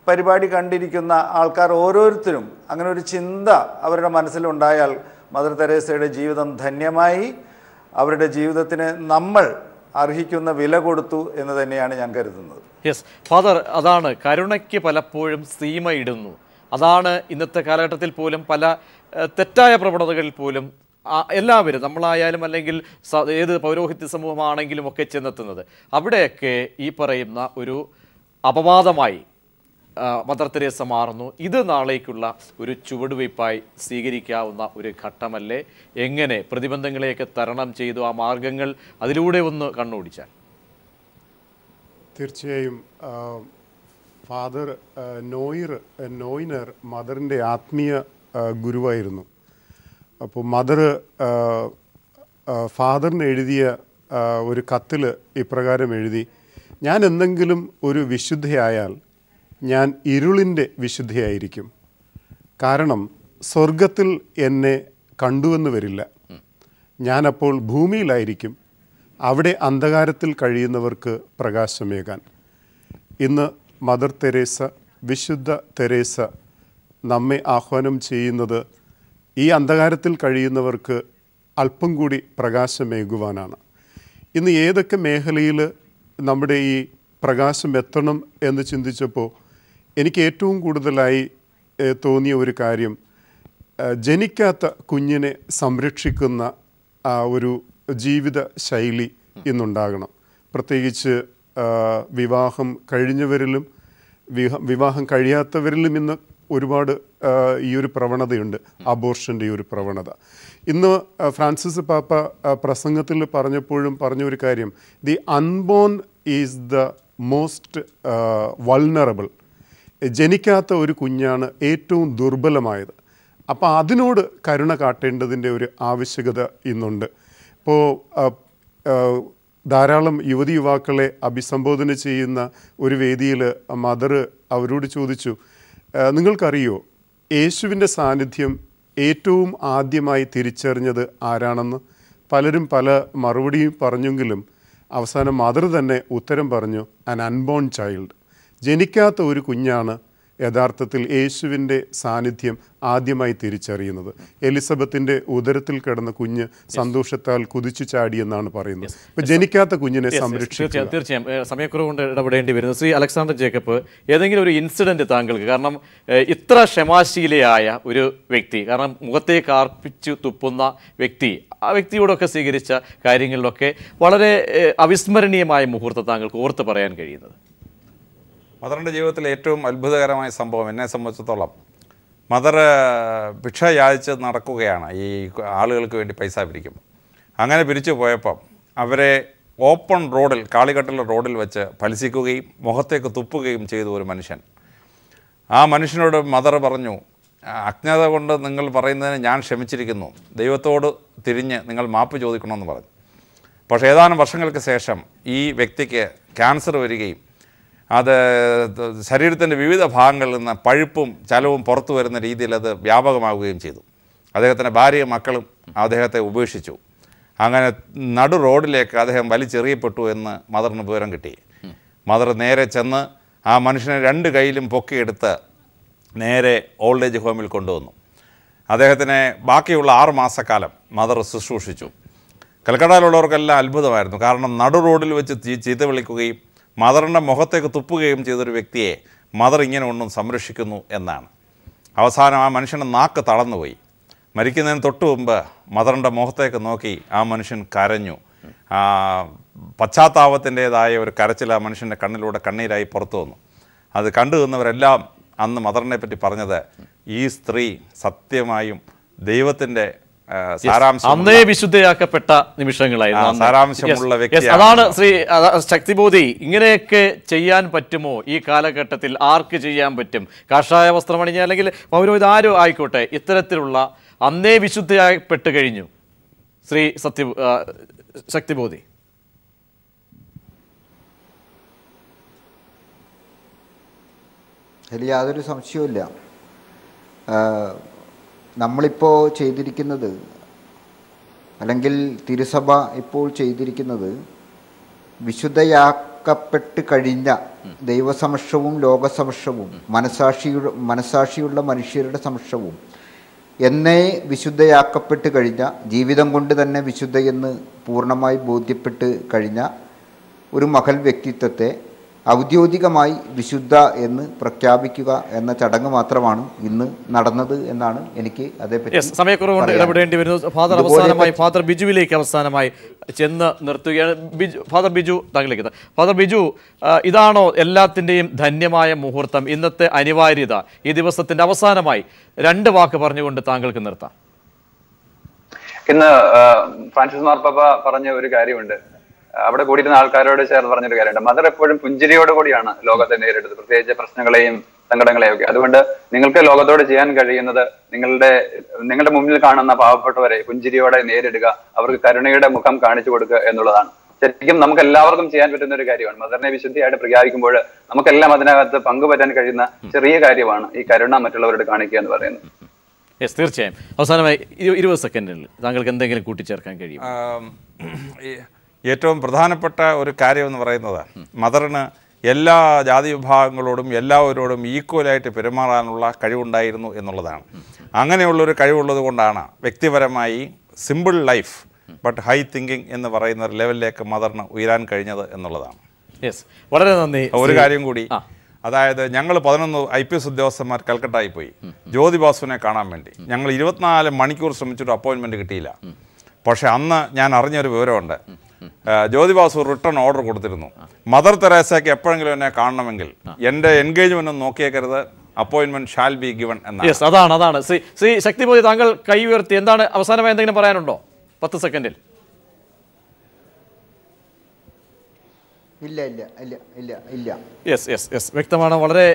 പരിപാടി കണ്ടിരിക്കുന്ന ആൾക്കാർ ഓരോരുത്തരും അങ്ങനെ ഒരു ചിന്ത അവരുടെ മനസ്സിലുണ്ടായാൽ മദർ തെരേസയുടെ ജീവിതം ധന്യമായി, അവരുടെ ജീവിതത്തിന് നമ്മൾ അർഹിക്കുന്ന വില കൊടുത്തു എന്ന് തന്നെയാണ് ഞാൻ കരുതുന്നത്. യെസ് ഫാദർ, അതാണ് കരുണയ്ക്ക് പലപ്പോഴും സീമയിടുന്നു. അതാണ് ഇന്നത്തെ കാലഘട്ടത്തിൽ പോലും പല തെറ്റായ പ്രവണതകളിൽ പോലും എല്ലാവരും, നമ്മളായാലും അല്ലെങ്കിൽ ഏത് പൗരോഹിത്യ സമൂഹമാണെങ്കിലും ഒക്കെ ചെന്നെത്തുന്നത്. അവിടെയൊക്കെ ഈ പറയുന്ന ഒരു അപവാദമായി മദർ തെരേസ മാറുന്നു. ഇത് നാളേക്കുള്ള ഒരു ചുവടുവയ്പായി സ്വീകരിക്കാവുന്ന ഒരു ഘട്ടമല്ലേ? എങ്ങനെ പ്രതിബന്ധങ്ങളെയൊക്കെ തരണം ചെയ്തു ആ മാർഗങ്ങൾ അതിലൂടെ ഒന്ന് കണ്ണോടിച്ചാൽ? തീർച്ചയായും ഫാദർ നോയിനർ മദറിൻ്റെ ആത്മീയ ഗുരുവായിരുന്നു. അപ്പോൾ മദർ ഫാദറിന് എഴുതിയ ഒരു കത്തിൽ ഇപ്രകാരം എഴുതി ഞാൻ എന്തെങ്കിലും ഒരു വിശുദ്ധയായാൽ ഞാൻ ഇരുളിൻ്റെ വിശുദ്ധയായിരിക്കും കാരണം സ്വർഗ്ഗത്തിൽ എന്നെ കണ്ടുവെന്ന് വരില്ല ഞാൻ അപ്പോൾ ഭൂമിയിലായിരിക്കും അവിടെ അന്ധകാരത്തിൽ കഴിയുന്നവർക്ക് പ്രകാശമേകാൻ ഇന്ന് മദർ തെരേസ വിശുദ്ധ തെരേസ നമ്മെ ആഹ്വാനം ചെയ്യുന്നത് ഈ അന്ധകാരത്തിൽ കഴിയുന്നവർക്ക് അല്പം കൂടി പ്രകാശമേകുവാനാണ് ഇന്ന് ഏതൊക്കെ മേഖലയിൽ നമ്മുടെ ഈ പ്രകാശം എത്തണം എന്ന് ചിന്തിച്ചപ്പോൾ എനിക്ക് ഏറ്റവും കൂടുതലായി തോന്നിയ ഒരു കാര്യം ജനിക്കാത്ത കുഞ്ഞിനെ സംരക്ഷിക്കുന്ന ഒരു ജീവിത ശൈലി ഇന്നുണ്ടാകണം പ്രത്യേകിച്ച് വിവാഹം കഴിഞ്ഞവരിലും വിവാഹം കഴിയാത്തവരിലും ഇന്ന് ഒരുപാട് ഈ ഒരു പ്രവണതയുണ്ട് അബോർഷൻ്റെ ഈ ഒരു പ്രവണത ഇന്ന് ഫ്രാൻസിസ് പാപ്പ പ്രസംഗത്തിൽ പറഞ്ഞപ്പോഴും പറഞ്ഞൊരു കാര്യം the unborn is the most vulnerable ജനിക്കാത്ത ഒരു കുഞ്ഞാണ് ഏറ്റവും ദുർബലമായത് അപ്പോൾ അതിനോട് കരുണ കാട്ടേണ്ടതിൻ്റെ ഒരു ആവശ്യകത ഇന്നുണ്ട് ഇപ്പോൾ ധാരാളം യുവതി യുവാക്കളെ അഭിസംബോധന ചെയ്യുന്ന ഒരു വേദിയിൽ മദർ അവരോട് ചോദിച്ചു നിങ്ങൾക്കറിയോ യേശുവിൻ്റെ സാന്നിധ്യം ഏറ്റവും ആദ്യമായി തിരിച്ചറിഞ്ഞത് ആരാണെന്ന് പലരും പല മറുപടിയും പറഞ്ഞെങ്കിലും അവസാനം മദർ തന്നെ ഉത്തരം പറഞ്ഞു ആൻ അൺബോൺ ചൈൽഡ് ജനിക്കാത്ത ഒരു കുഞ്ഞാണ് യഥാർത്ഥത്തിൽ യേശുവിൻ്റെ സാന്നിധ്യം ആദ്യമായി തിരിച്ചറിയുന്നത് എലിസബത്തിൻ്റെ ഉദരത്തിൽ കിടന്ന കുഞ്ഞ് സന്തോഷത്താൽ കുതിച്ചു ചാടിയെന്നാണ് പറയുന്നത് അപ്പോൾ ജനിക്കാത്ത കുഞ്ഞിനെ സംരക്ഷിക്കുക തീർച്ചയായും സമയക്കുറവ് കൊണ്ട് ഇടപെടേണ്ടി വരുന്നു ശ്രീ അലക്സാണ്ടർ ജേക്കബ് ഏതെങ്കിലും ഒരു ഇൻസിഡൻറ്റ് താങ്കൾക്ക് കാരണം ഇത്ര ക്ഷമാശീലയായ ഒരു വ്യക്തി കാരണം മുഖത്തെ കാർപ്പിച്ചു തുപ്പുന്ന വ്യക്തി ആ വ്യക്തിയോടൊക്കെ സ്വീകരിച്ച കാര്യങ്ങളിലൊക്കെ വളരെ അവിസ്മരണീയമായ മുഹൂർത്തം താങ്കൾക്ക് ഓർത്ത് പറയാൻ കഴിയുന്നത് മദറിൻ്റെ ജീവിതത്തിലെ ഏറ്റവും അത്ഭുതകരമായ സംഭവം എന്നെ സംബന്ധിച്ചിടത്തോളം മദർ ഭിക്ഷ യാചിച്ച് നടക്കുകയാണ് ഈ ആളുകൾക്ക് വേണ്ടി പൈസ പിരിക്കും അങ്ങനെ പിരിച്ചു പോയപ്പം അവരെ ഓപ്പൺ റോഡിൽ കാളികട്ടിലെ റോഡിൽ വെച്ച് ഫലിസിക്കുകയും മുഖത്തേക്ക് തുപ്പുകയും ചെയ്തു ഒരു മനുഷ്യൻ ആ മനുഷ്യനോട് മദർ പറഞ്ഞു അജ്ഞത കൊണ്ട് നിങ്ങൾ പറയുന്നതിന് ഞാൻ ക്ഷമിച്ചിരിക്കുന്നു ദൈവത്തോട് തിരിഞ്ഞ് നിങ്ങൾ മാപ്പ് ചോദിക്കണമെന്ന് പറഞ്ഞു പക്ഷേ ഏതാനും വർഷങ്ങൾക്ക് ശേഷം ഈ വ്യക്തിക്ക് ക്യാൻസർ വരികയും അത് ശരീരത്തിൻ്റെ വിവിധ ഭാഗങ്ങളിൽ നിന്ന് പഴുപ്പും ചലവും പുറത്തു വരുന്ന രീതിയിൽ അത് വ്യാപകമാവുകയും ചെയ്തു അദ്ദേഹത്തിൻ്റെ ഭാര്യയും മക്കളും അദ്ദേഹത്തെ ഉപേക്ഷിച്ചു അങ്ങനെ നടു റോഡിലേക്ക് അദ്ദേഹം വലിച്ചെറിയപ്പെട്ടു എന്ന് മദറിന് വിവരം കിട്ടി മദർ നേരെ ചെന്ന് ആ മനുഷ്യനെ രണ്ട് കൈയിലും പൊക്കിയെടുത്ത് നേരെ ഓൾഡ് ഏജ് ഹോമിൽ കൊണ്ടുവന്നു അദ്ദേഹത്തിനെ ബാക്കിയുള്ള 6 മാസക്കാലം മദർ ശുശ്രൂഷിച്ചു കൽക്കട്ടയിലുള്ളവർക്കെല്ലാം അത്ഭുതമായിരുന്നു കാരണം നടു റോഡിൽ വെച്ച് ചീത്ത വിളിക്കുകയും മദറിൻ്റെ മുഖത്തേക്ക് തുപ്പുകയും ചെയ്തൊരു വ്യക്തിയെ മദർ ഇങ്ങനെ ഒന്നും സംരക്ഷിക്കുന്നു എന്നാണ് അവസാനം ആ മനുഷ്യൻ്റെ നാക്ക് തളർന്നുപോയി മരിക്കുന്നതിന് തൊട്ട് മുമ്പ് മദറിൻ്റെ മുഖത്തേക്ക് നോക്കി ആ മനുഷ്യൻ കരഞ്ഞു പശ്ചാത്താപത്തിൻ്റേതായ ഒരു കരച്ചിൽ ആ മനുഷ്യൻ്റെ കണ്ണിലൂടെ കണ്ണീരായി പുറത്തു വന്നു അത് കണ്ടു നിന്നവരെല്ലാം അന്ന് മദറിനെ പറ്റി പറഞ്ഞത് ഈ സ്ത്രീ സത്യമായും ദൈവത്തിൻ്റെ അന്നേ വിശുദ്ധയാക്കപ്പെട്ട നിമിഷങ്ങളായിരുന്നു അതാണ് ശ്രീ ശക്തിബോധി ഇങ്ങനെയൊക്കെ ചെയ്യാൻ പറ്റുമോ ഈ കാലഘട്ടത്തിൽ ആർക്ക് ചെയ്യാൻ പറ്റും കഷായ വസ്ത്രമണിഞ്ഞ അല്ലെങ്കിൽ പൗരോഹിത ആരോ ആയിക്കോട്ടെ ഇത്തരത്തിലുള്ള അന്നേ വിശുദ്ധയാക്കപ്പെട്ട് കഴിഞ്ഞു ശ്രീ ശക്തിബോധി അതിൽ യാതൊരു സംശയവും ഇല്ല നമ്മളിപ്പോൾ ചെയ്തിരിക്കുന്നത് അല്ലെങ്കിൽ തിരുസഭ ഇപ്പോൾ ചെയ്തിരിക്കുന്നത് വിശുദ്ധയാക്കപ്പെട്ട് കഴിഞ്ഞ ദൈവസമക്ഷവും ലോകസമക്ഷവും മനസാക്ഷിയുള്ള മനുഷ്യരുടെ സമക്ഷവും എന്നേ വിശുദ്ധയാക്കപ്പെട്ട് കഴിഞ്ഞ ജീവിതം കൊണ്ട് തന്നെ വിശുദ്ധയെന്ന് പൂർണ്ണമായി ബോധ്യപ്പെട്ട് കഴിഞ്ഞ ഒരു മഹൽ വ്യക്തിത്വത്തെ ഔദ്യോഗികമായി വിശുദ്ധ എന്ന് പ്രഖ്യാപിക്കുക എന്ന ചടങ്ങ് മാത്രമാണ് ഇന്ന് നടന്നത് എന്നാണ് എനിക്ക് അതേപറ്റി സമയക്കുറവ് കൊണ്ട് ഇടപെടേണ്ടി വരുന്നു ഫാദർ അവസാനമായി ഫാദർ ബിജുവിലേക്ക് അവസാനമായി ചെന്ന് നിർത്തുകയാണ് ഫാദർ ബിജു താങ്കളിലേക്ക് ഫാദർ ബിജു ഇതാണോ എല്ലാത്തിൻ്റെയും ധന്യമായ മുഹൂർത്തം ഇന്നത്തെ അനിവാര്യത ഈ ദിവസത്തിൻ്റെ അവസാനമായി 2 വാക്ക് പറഞ്ഞുകൊണ്ട് താങ്കൾക്ക് നിർത്താം ഇന്ന് ഫ്രാൻസിസ് മാർപ്പാപ്പ പറഞ്ഞ ഒരു കാര്യമുണ്ട് അവിടെ കൂടിയിരുന്ന ആൾക്കാരോട് ചേർന്ന് പറഞ്ഞൊരു കാര്യമുണ്ട്. മദർ എപ്പോഴും പുഞ്ചിരിയോട് കൂടിയാണ് ലോകത്തെ നേരിട്ടത്, പ്രത്യേകിച്ച് പ്രശ്നങ്ങളെയും സങ്കടങ്ങളെയൊക്കെ. അതുകൊണ്ട് നിങ്ങൾക്ക് ലോകത്തോട് ചെയ്യാൻ കഴിയുന്നത് നിങ്ങളുടെ മുന്നിൽ കാണുന്ന പാവപ്പെട്ടവരെ പുഞ്ചിരിയോടെ നേരിടുക, അവർക്ക് കരുണയുടെ മുഖം കാണിച്ചു കൊടുക്കുക എന്നുള്ളതാണ്. ശരിക്കും നമുക്ക് എല്ലാവർക്കും ചെയ്യാൻ പറ്റുന്ന ഒരു കാര്യമാണ്. മദറിനെ വിശുദ്ധിയായിട്ട് പ്രഖ്യാപിക്കുമ്പോൾ നമുക്കെല്ലാം അതിനകത്ത് പങ്കുപറ്റാൻ കഴിയുന്ന ചെറിയ കാര്യമാണ് ഈ കരുണ മറ്റുള്ളവരോട് കാണിക്കുക എന്ന് പറയുന്നത്. യെസ്, തീർച്ചയായും. അവസാനമായി 20 സെക്കൻഡിൽ താങ്കൾക്ക് എന്തെങ്കിലും കൂട്ടിച്ചേർക്കാൻ കഴിയും? ഏറ്റവും പ്രധാനപ്പെട്ട ഒരു കാര്യമെന്ന് പറയുന്നത് മദറിന് എല്ലാ ജാതി വിഭാഗങ്ങളോടും എല്ലാവരോടും ഈക്വലായിട്ട് പെരുമാറാനുള്ള കഴിവുണ്ടായിരുന്നു എന്നുള്ളതാണ്. അങ്ങനെയുള്ളൊരു കഴിവുള്ളത് കൊണ്ടാണ് വ്യക്തിപരമായി simple life but high thinking എന്ന് പറയുന്ന ഒരു ലെവലിലേക്ക് മദറിന് ഉയരാൻ കഴിഞ്ഞത് എന്നുള്ളതാണ്. യെസ്, വളരെ നന്ദി. ഒരു കാര്യം കൂടി, അതായത് ഞങ്ങൾ 11 IPS ഉദ്യോഗസ്ഥന്മാർ കൽക്കട്ടയിൽ പോയി ജ്യോതിബാസുവിനെ കാണാൻ വേണ്ടി. ഞങ്ങൾ 24 മണിക്കൂർ ശ്രമിച്ചിട്ട് അപ്പോയിൻമെൻറ്റ് കിട്ടിയില്ല. പക്ഷേ അന്ന് ഞാൻ അറിഞ്ഞൊരു വിവരമുണ്ട്, ജ്യോതിബാസു റിട്ടേൺ ഓർഡർ കൊടുത്തിരുന്നു, മദർ തെരേസയ്ക്ക് എപ്പോഴെങ്കിലും എന്നെ കാണണമെങ്കിൽ എൻ്റെ എൻഗേജ്മെൻ്റ് ഒന്നും നോക്കിയേക്കരുത്, അപ്പോയിൻമെൻറ്റ് ഷാൽ ബി ഗിവൺ എന്ന്. യെസ്, അതാണ്. ശ്രീ ശക്തിമോദി, താങ്കൾ കൈ ഉയർത്തി, എന്താണ് അവസാനമായി എന്തെങ്കിലും പറയാനുണ്ടോ? 10 സെക്കൻഡിൽ. ഇല്ല. യെസ്, വ്യക്തമാണ്. വളരെ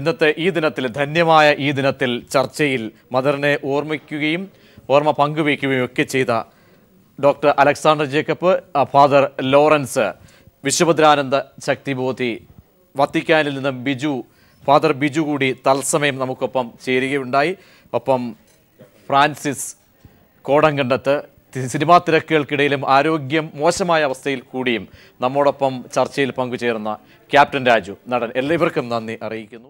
ഇന്നത്തെ ഈ ദിനത്തിൽ, ധന്യമായ ഈ ദിനത്തിൽ, ചർച്ചയിൽ മദറിനെ ഓർമ്മിക്കുകയും ഓർമ്മ പങ്കുവയ്ക്കുകയും ഒക്കെ ചെയ്ത doctor Alexander Jacob, father Lawrence, Vishwabhadrananda Shaktibodhi, വത്തിക്കാനിൽ നിന്നും ബിജു, ഫാദർ ബിജു കൂടി തത്സമയം നമുക്കൊപ്പം ചേരുകയുണ്ടായി. ഒപ്പം ഫ്രാൻസിസ് കോടങ്കണ്ടത്ത്, സിനിമാ തിരക്കുകൾക്കിടയിലും ആരോഗ്യം മോശമായ അവസ്ഥയിൽ കൂടിയും നമ്മോടൊപ്പം ചർച്ചയിൽ പങ്കുചേർന്ന ക്യാപ്റ്റൻ രാജു നടൻ. എല്ലാവർക്കും നന്ദി അറിയിക്കുന്നു.